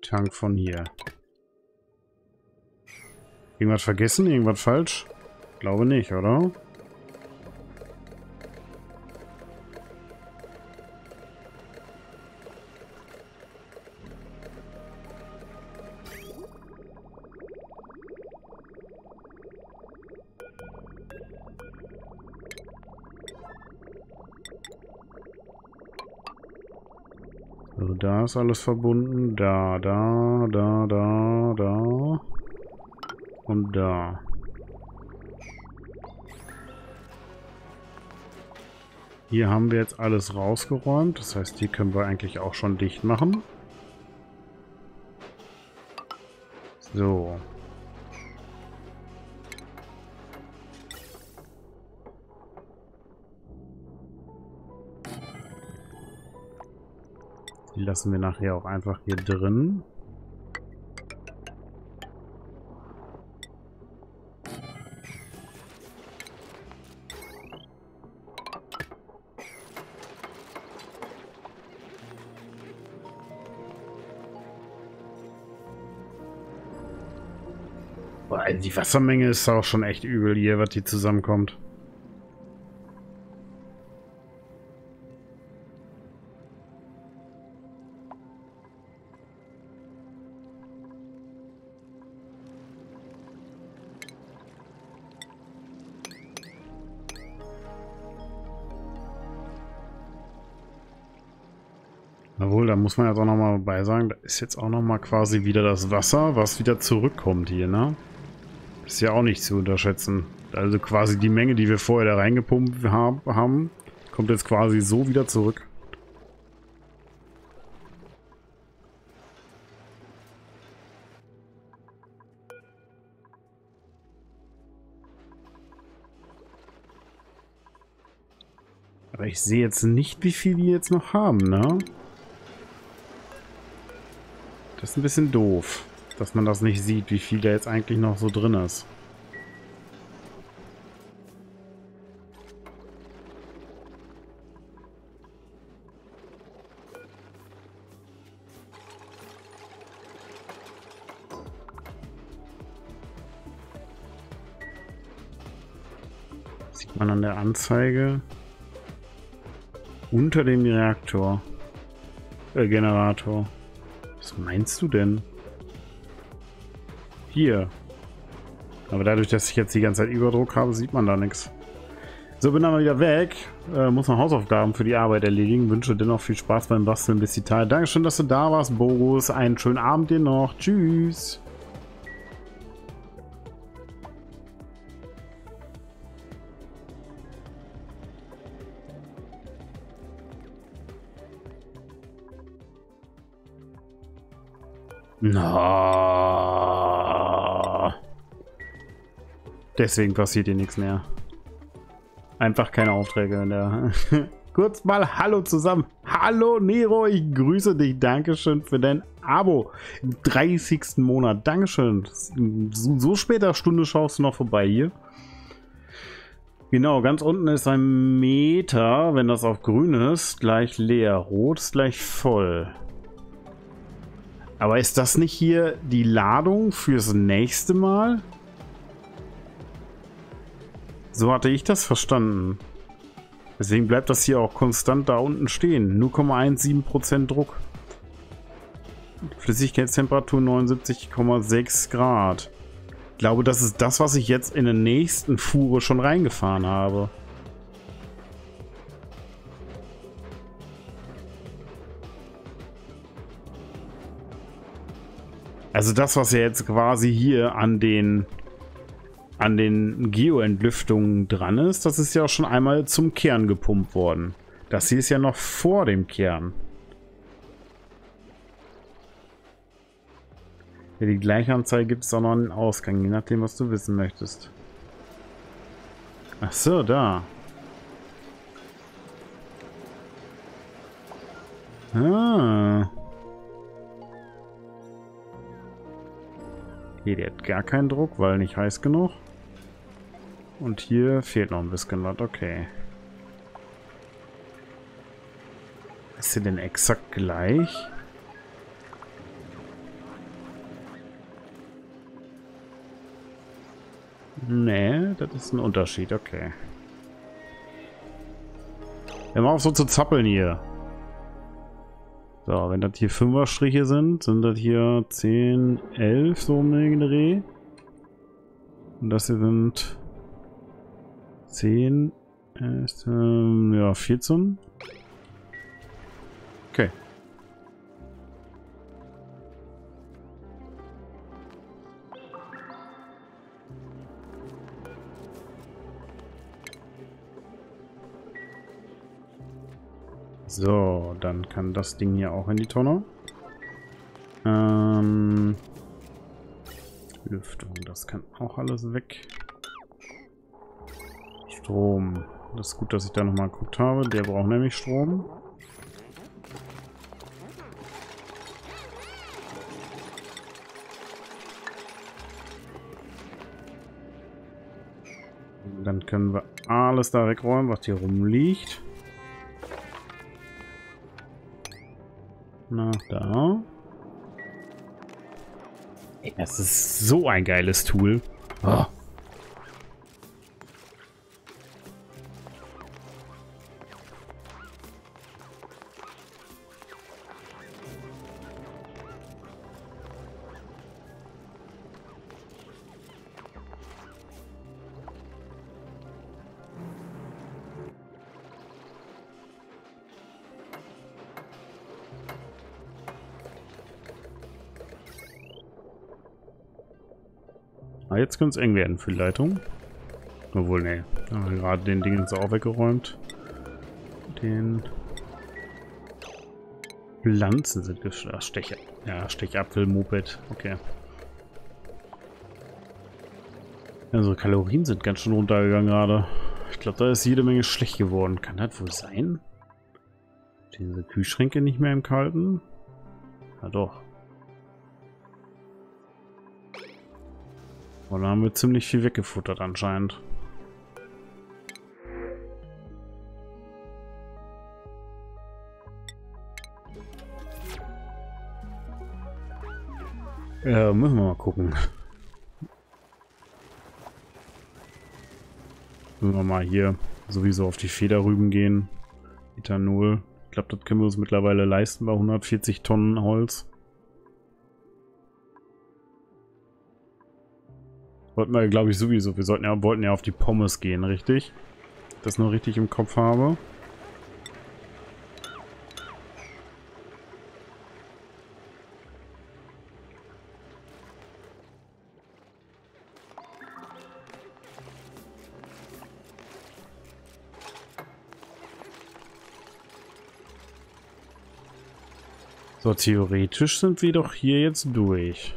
Tank von hier. Irgendwas vergessen? Irgendwas falsch? Glaube nicht, oder? Da ist alles verbunden. Da, da, da, da, da. Und da. Hier haben wir jetzt alles rausgeräumt. Das heißt, die können wir eigentlich auch schon dicht machen. So. Die lassen wir nachher auch einfach hier drin. Die Wassermenge ist auch schon echt übel hier, was die zusammenkommt. Obwohl, da muss man jetzt auch nochmal bei sagen, da ist jetzt auch nochmal quasi wieder das Wasser, was wieder zurückkommt hier, ne? Ist ja auch nicht zu unterschätzen. Also quasi die Menge, die wir vorher da reingepumpt haben, kommt jetzt quasi so wieder zurück. Aber ich sehe jetzt nicht, wie viel die jetzt noch haben, ne? Das ist ein bisschen doof, dass man das nicht sieht, wie viel da jetzt eigentlich noch so drin ist. Das sieht man an der Anzeige unter dem Reaktor, äh, Generator. Was meinst du denn? Hier. Aber dadurch, dass ich jetzt die ganze Zeit Überdruck habe, sieht man da nichts. So, bin aber wieder weg. Äh, muss noch Hausaufgaben für die Arbeit erledigen. Wünsche dennoch viel Spaß beim Basteln bis die Tage. Dankeschön, dass du da warst, Boris. Einen schönen Abend dir noch. Tschüss. Na. Deswegen passiert hier nichts mehr. Einfach keine Aufträge in der. Kurz mal Hallo zusammen. Hallo Nero, ich grüße dich. Dankeschön für dein Abo im dreißigsten Monat. Dankeschön. So, so später Stunde schaust du noch vorbei hier. Genau, ganz unten ist ein Meter, wenn das auf grün ist, gleich leer. Rot ist gleich voll. Aber ist das nicht hier die Ladung fürs nächste Mal? So hatte ich das verstanden. Deswegen bleibt das hier auch konstant da unten stehen. null Komma siebzehn Prozent Druck. Flüssigkeitstemperatur neunundsiebzig Komma sechs Grad. Ich glaube, das ist das, was ich jetzt in den nächsten Fuhre schon reingefahren habe. Also das, was ja jetzt quasi hier an den... an den Geoentlüftungen dran ist, das ist ja auch schon einmal zum Kern gepumpt worden. Das hier ist ja noch vor dem Kern. Für die gleiche Anzahl gibt es auch noch einen Ausgang, je nachdem, was du wissen möchtest. Ach so, da. Ah. Hier, der hat gar keinen Druck, weil nicht heiß genug. Und hier fehlt noch ein bisschen was, okay. Ist sie denn exakt gleich? Nee, das ist ein Unterschied, okay. Hör mal auf so zu zappeln hier. So, wenn das hier fünfer Striche sind, sind das hier zehn, elf, so um den Dreh. Und das hier sind zehn, ist, ähm, ja, vierzehn. Okay. So, dann kann das Ding hier auch in die Tonne. Ähm, Lüftung, das kann auch alles weg. Strom. Das ist gut, dass ich da nochmal geguckt habe. Der braucht nämlich Strom. dann können wir alles da wegräumen, was hier rumliegt. Na, da. Ey, das ist so ein geiles Tool. Oh. Jetzt könnte es eng werden für die Leitung. Obwohl, nee. Da haben wir gerade den Ding jetzt auch weggeräumt. Den Pflanzen sind gestört. Stecher. Ja, Stechapfel, Moped. Okay. Also Kalorien sind ganz schön runtergegangen gerade. Ich glaube, da ist jede Menge schlecht geworden. Kann das wohl sein? Diese Kühlschränke nicht mehr im Kalten? Na doch. Und da haben wir ziemlich viel weggefuttert anscheinend. Ja, müssen wir mal gucken. Müssen wir mal hier sowieso auf die Federrüben gehen. Ethanol. Ich glaube, das können wir uns mittlerweile leisten bei hundertvierzig Tonnen Holz. Wollten wir, glaube ich, sowieso. Wir sollten ja, wollten ja auf die Pommes gehen, richtig? Das nur richtig im Kopf habe. So, theoretisch sind wir doch hier jetzt durch.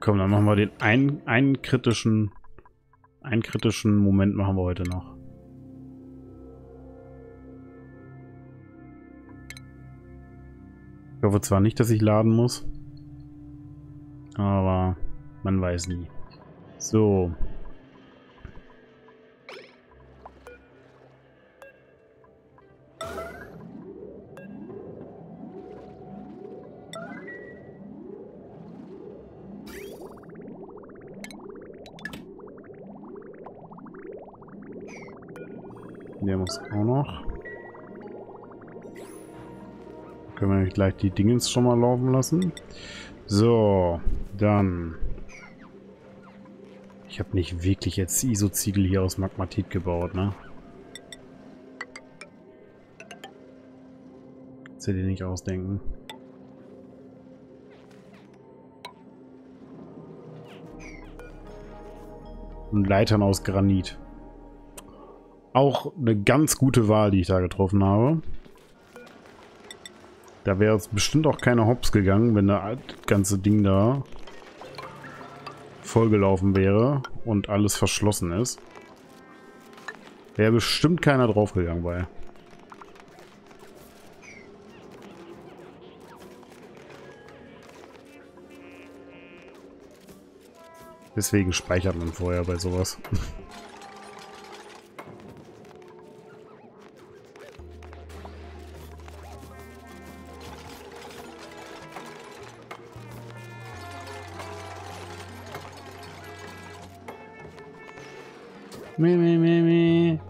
Komm, dann machen wir den einen, einen kritischen, einen kritischen Moment machen wir heute noch. Ich hoffe zwar nicht, dass ich laden muss, aber man weiß nie. So. Der muss auch noch. Können wir nämlich gleich die Dingens schon mal laufen lassen. So, dann. Ich habe nicht wirklich jetzt I S O-Ziegel hier aus Magmatit gebaut, ne? Kannst du dir nicht ausdenken. Und Leitern aus Granit. Auch eine ganz gute Wahl, die ich da getroffen habe. Da wäre jetzt bestimmt auch keine Hops gegangen, wenn das ganze Ding da vollgelaufen wäre und alles verschlossen ist. Wäre bestimmt keiner draufgegangen bei. Deswegen speichert man vorher bei sowas. Meh, meh, meh, meh.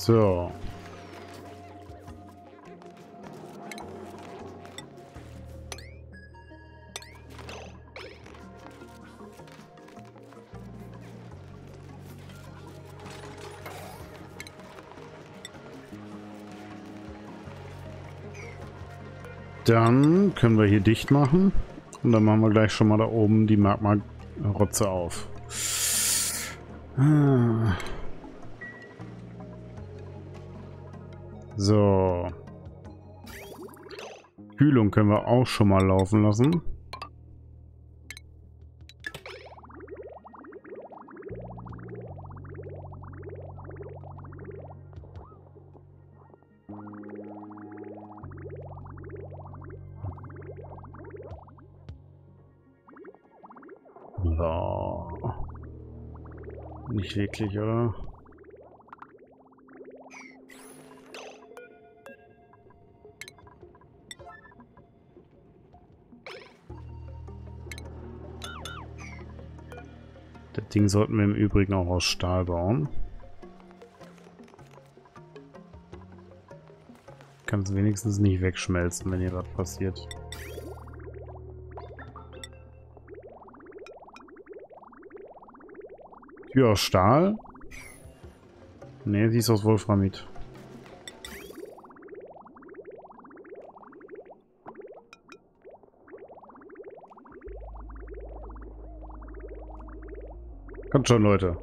So. Dann können wir hier dicht machen Und dann machen wir gleich schon mal da oben die Magma-Rotze auf. So. Kühlung können wir auch schon mal laufen lassen. So. Nicht wirklich, oder? Das Ding sollten wir im Übrigen auch aus Stahl bauen. Kann es wenigstens nicht wegschmelzen, wenn hier was passiert. Tür aus Stahl? Ne, sie ist aus Wolframid. Kommt schon, Leute.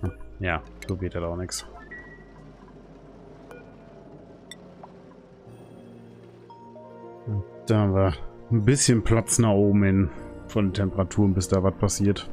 Hm, ja, so geht halt auch nichts. Da haben wir ein bisschen Platz nach oben hin von den Temperaturen, bis da was passiert.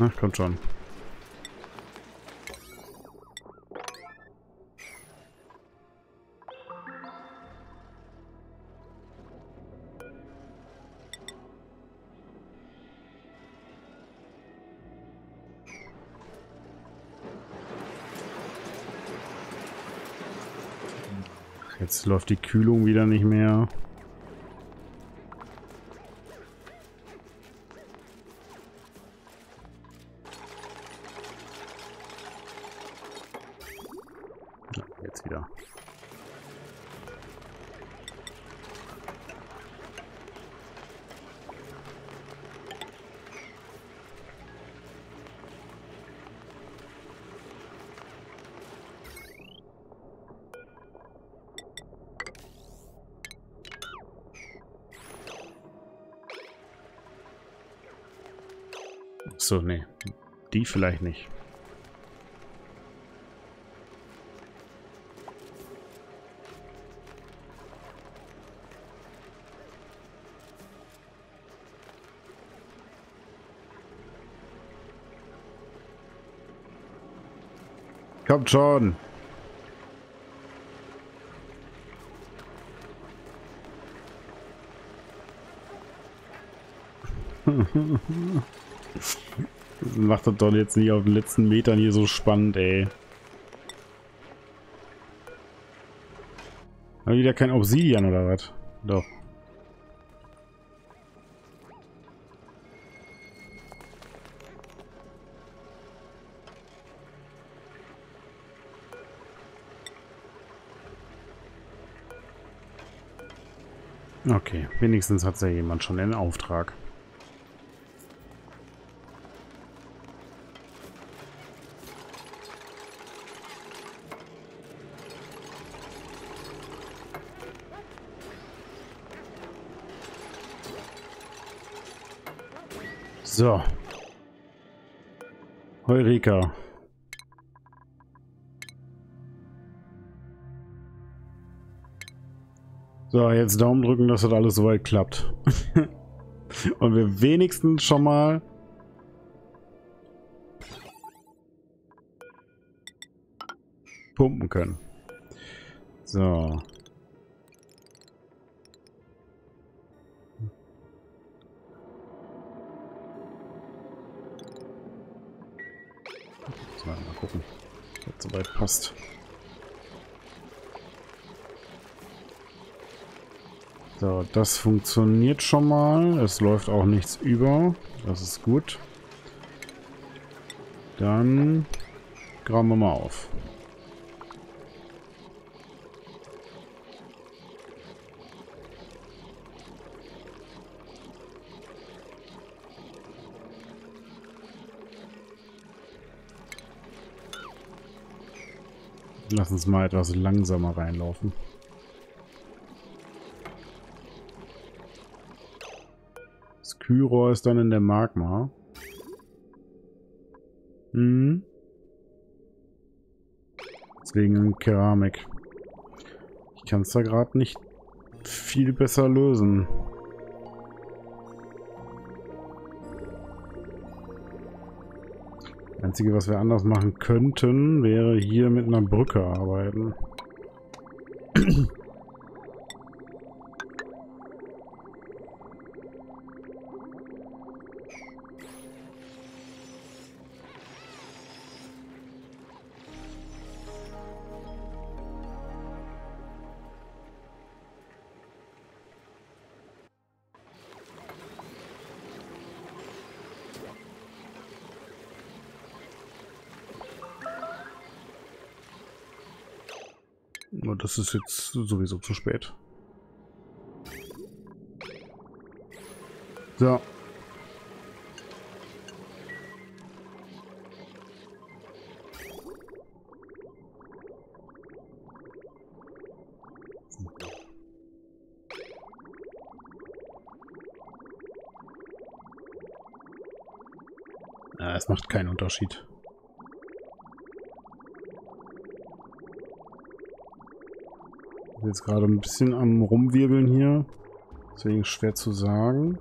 Ach, kommt schon. Jetzt läuft die Kühlung wieder nicht mehr. So, nee. Die vielleicht nicht. Kommt schon! Das macht das doch jetzt nicht auf den letzten Metern hier so spannend, ey. Haben wir wieder kein Obsidian oder was? Doch. Okay, wenigstens hat es ja jemand schon in Auftrag. So. Heureka. So, jetzt Daumen drücken, dass das alles soweit klappt. Und wir wenigstens schon mal pumpen können. So. Mal gucken, ob es soweit passt. So, das funktioniert schon mal. Es läuft auch nichts über. Das ist gut. Dann graben wir mal auf. Lass uns mal etwas langsamer reinlaufen. Das Kühlrohr ist dann in der Magma. Hm. Deswegen Keramik. Ich kann es da gerade nicht viel besser lösen. Das Einzige, was wir anders machen könnten, wäre hier mit einer Brücke arbeiten. Das ist jetzt sowieso zu spät. So. Ja, es macht keinen Unterschied. Jetzt gerade ein bisschen am Rumwirbeln hier. Deswegen schwer zu sagen.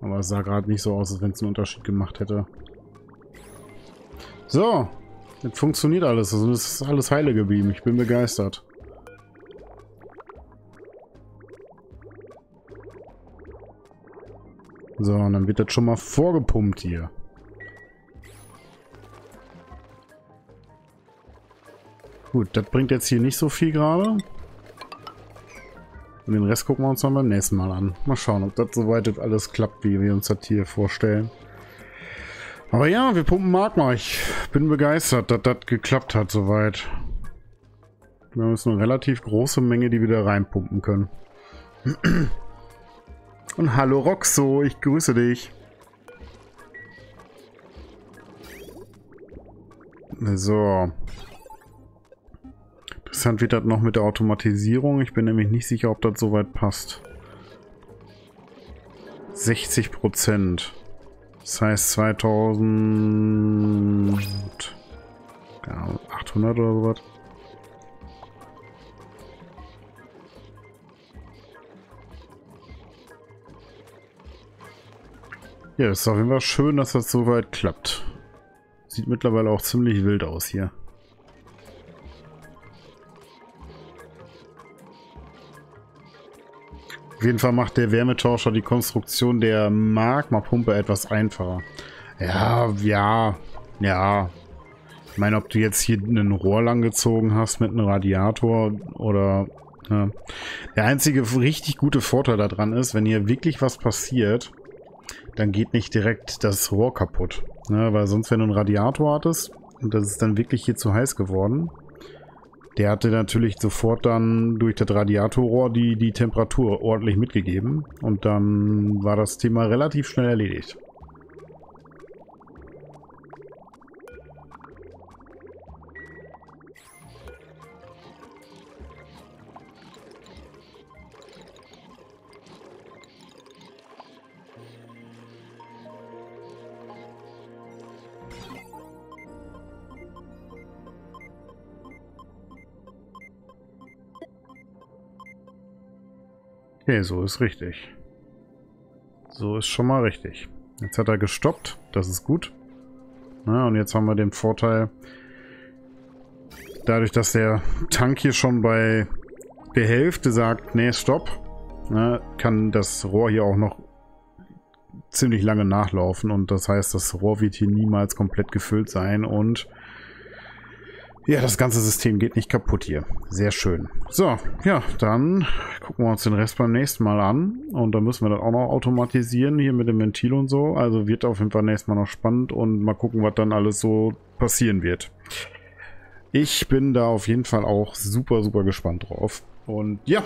Aber es sah gerade nicht so aus, als wenn es einen Unterschied gemacht hätte. So. Jetzt funktioniert alles. Also es ist alles heile geblieben. Ich bin begeistert. So, und dann wird das schon mal vorgepumpt hier. Gut, das bringt jetzt hier nicht so viel gerade. Und den Rest gucken wir uns dann beim nächsten Mal an. Mal schauen, ob das soweit alles klappt, wie wir uns das hier vorstellen. Aber ja, wir pumpen Magma. Ich bin begeistert, dass das geklappt hat soweit. Wir haben jetzt eine relativ große Menge, die wir da reinpumpen können. Und hallo Roxo, ich grüße dich. So. Interessant wird das noch mit der Automatisierung. Ich bin nämlich nicht sicher, ob das soweit passt. sechzig Prozent. Das heißt zweitausendachthundert oder sowas. Ja, das ist auf jeden Fall schön, dass das soweit klappt. Sieht mittlerweile auch ziemlich wild aus hier. Auf jeden Fall macht der Wärmetauscher die Konstruktion der Magmapumpe etwas einfacher. Ja, ja, ja. Ich meine, ob du jetzt hier ein Rohr lang gezogen hast mit einem Radiator oder... Ja. Der einzige richtig gute Vorteil daran ist, wenn hier wirklich was passiert, dann geht nicht direkt das Rohr kaputt. Ja, weil sonst, wenn du einen Radiator hattest und das ist dann wirklich hier zu heiß geworden... Der hatte natürlich sofort dann durch das Radiatorrohr die, die Temperatur ordentlich mitgegeben. Und dann war das Thema relativ schnell erledigt. Okay, so ist richtig. So ist schon mal richtig. Jetzt hat er gestoppt. Das ist gut. Na, und jetzt haben wir den Vorteil, dadurch, dass der Tank hier schon bei der Hälfte sagt, nee, stopp, na, kann das Rohr hier auch noch ziemlich lange nachlaufen. Und das heißt, das Rohr wird hier niemals komplett gefüllt sein. Und Ja, das ganze System geht nicht kaputt hier. Sehr schön. So, ja, dann gucken wir uns den Rest beim nächsten Mal an. Und dann müssen wir das auch noch automatisieren, hier mit dem Ventil und so. Also wird auf jeden Fall nächstes Mal noch spannend und mal gucken, was dann alles so passieren wird. Ich bin da auf jeden Fall auch super, super gespannt drauf. Und ja,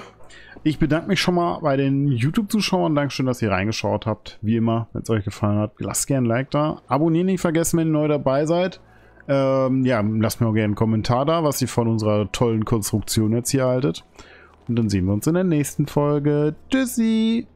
ich bedanke mich schon mal bei den YouTube-Zuschauern. Dankeschön, dass ihr reingeschaut habt. Wie immer, wenn es euch gefallen hat, lasst gerne ein Like da. Abonnieren nicht vergessen, wenn ihr neu dabei seid. Ähm, ja, lasst mir auch gerne einen Kommentar da, was ihr von unserer tollen Konstruktion jetzt hier haltet. Und dann sehen wir uns in der nächsten Folge. Tschüssi!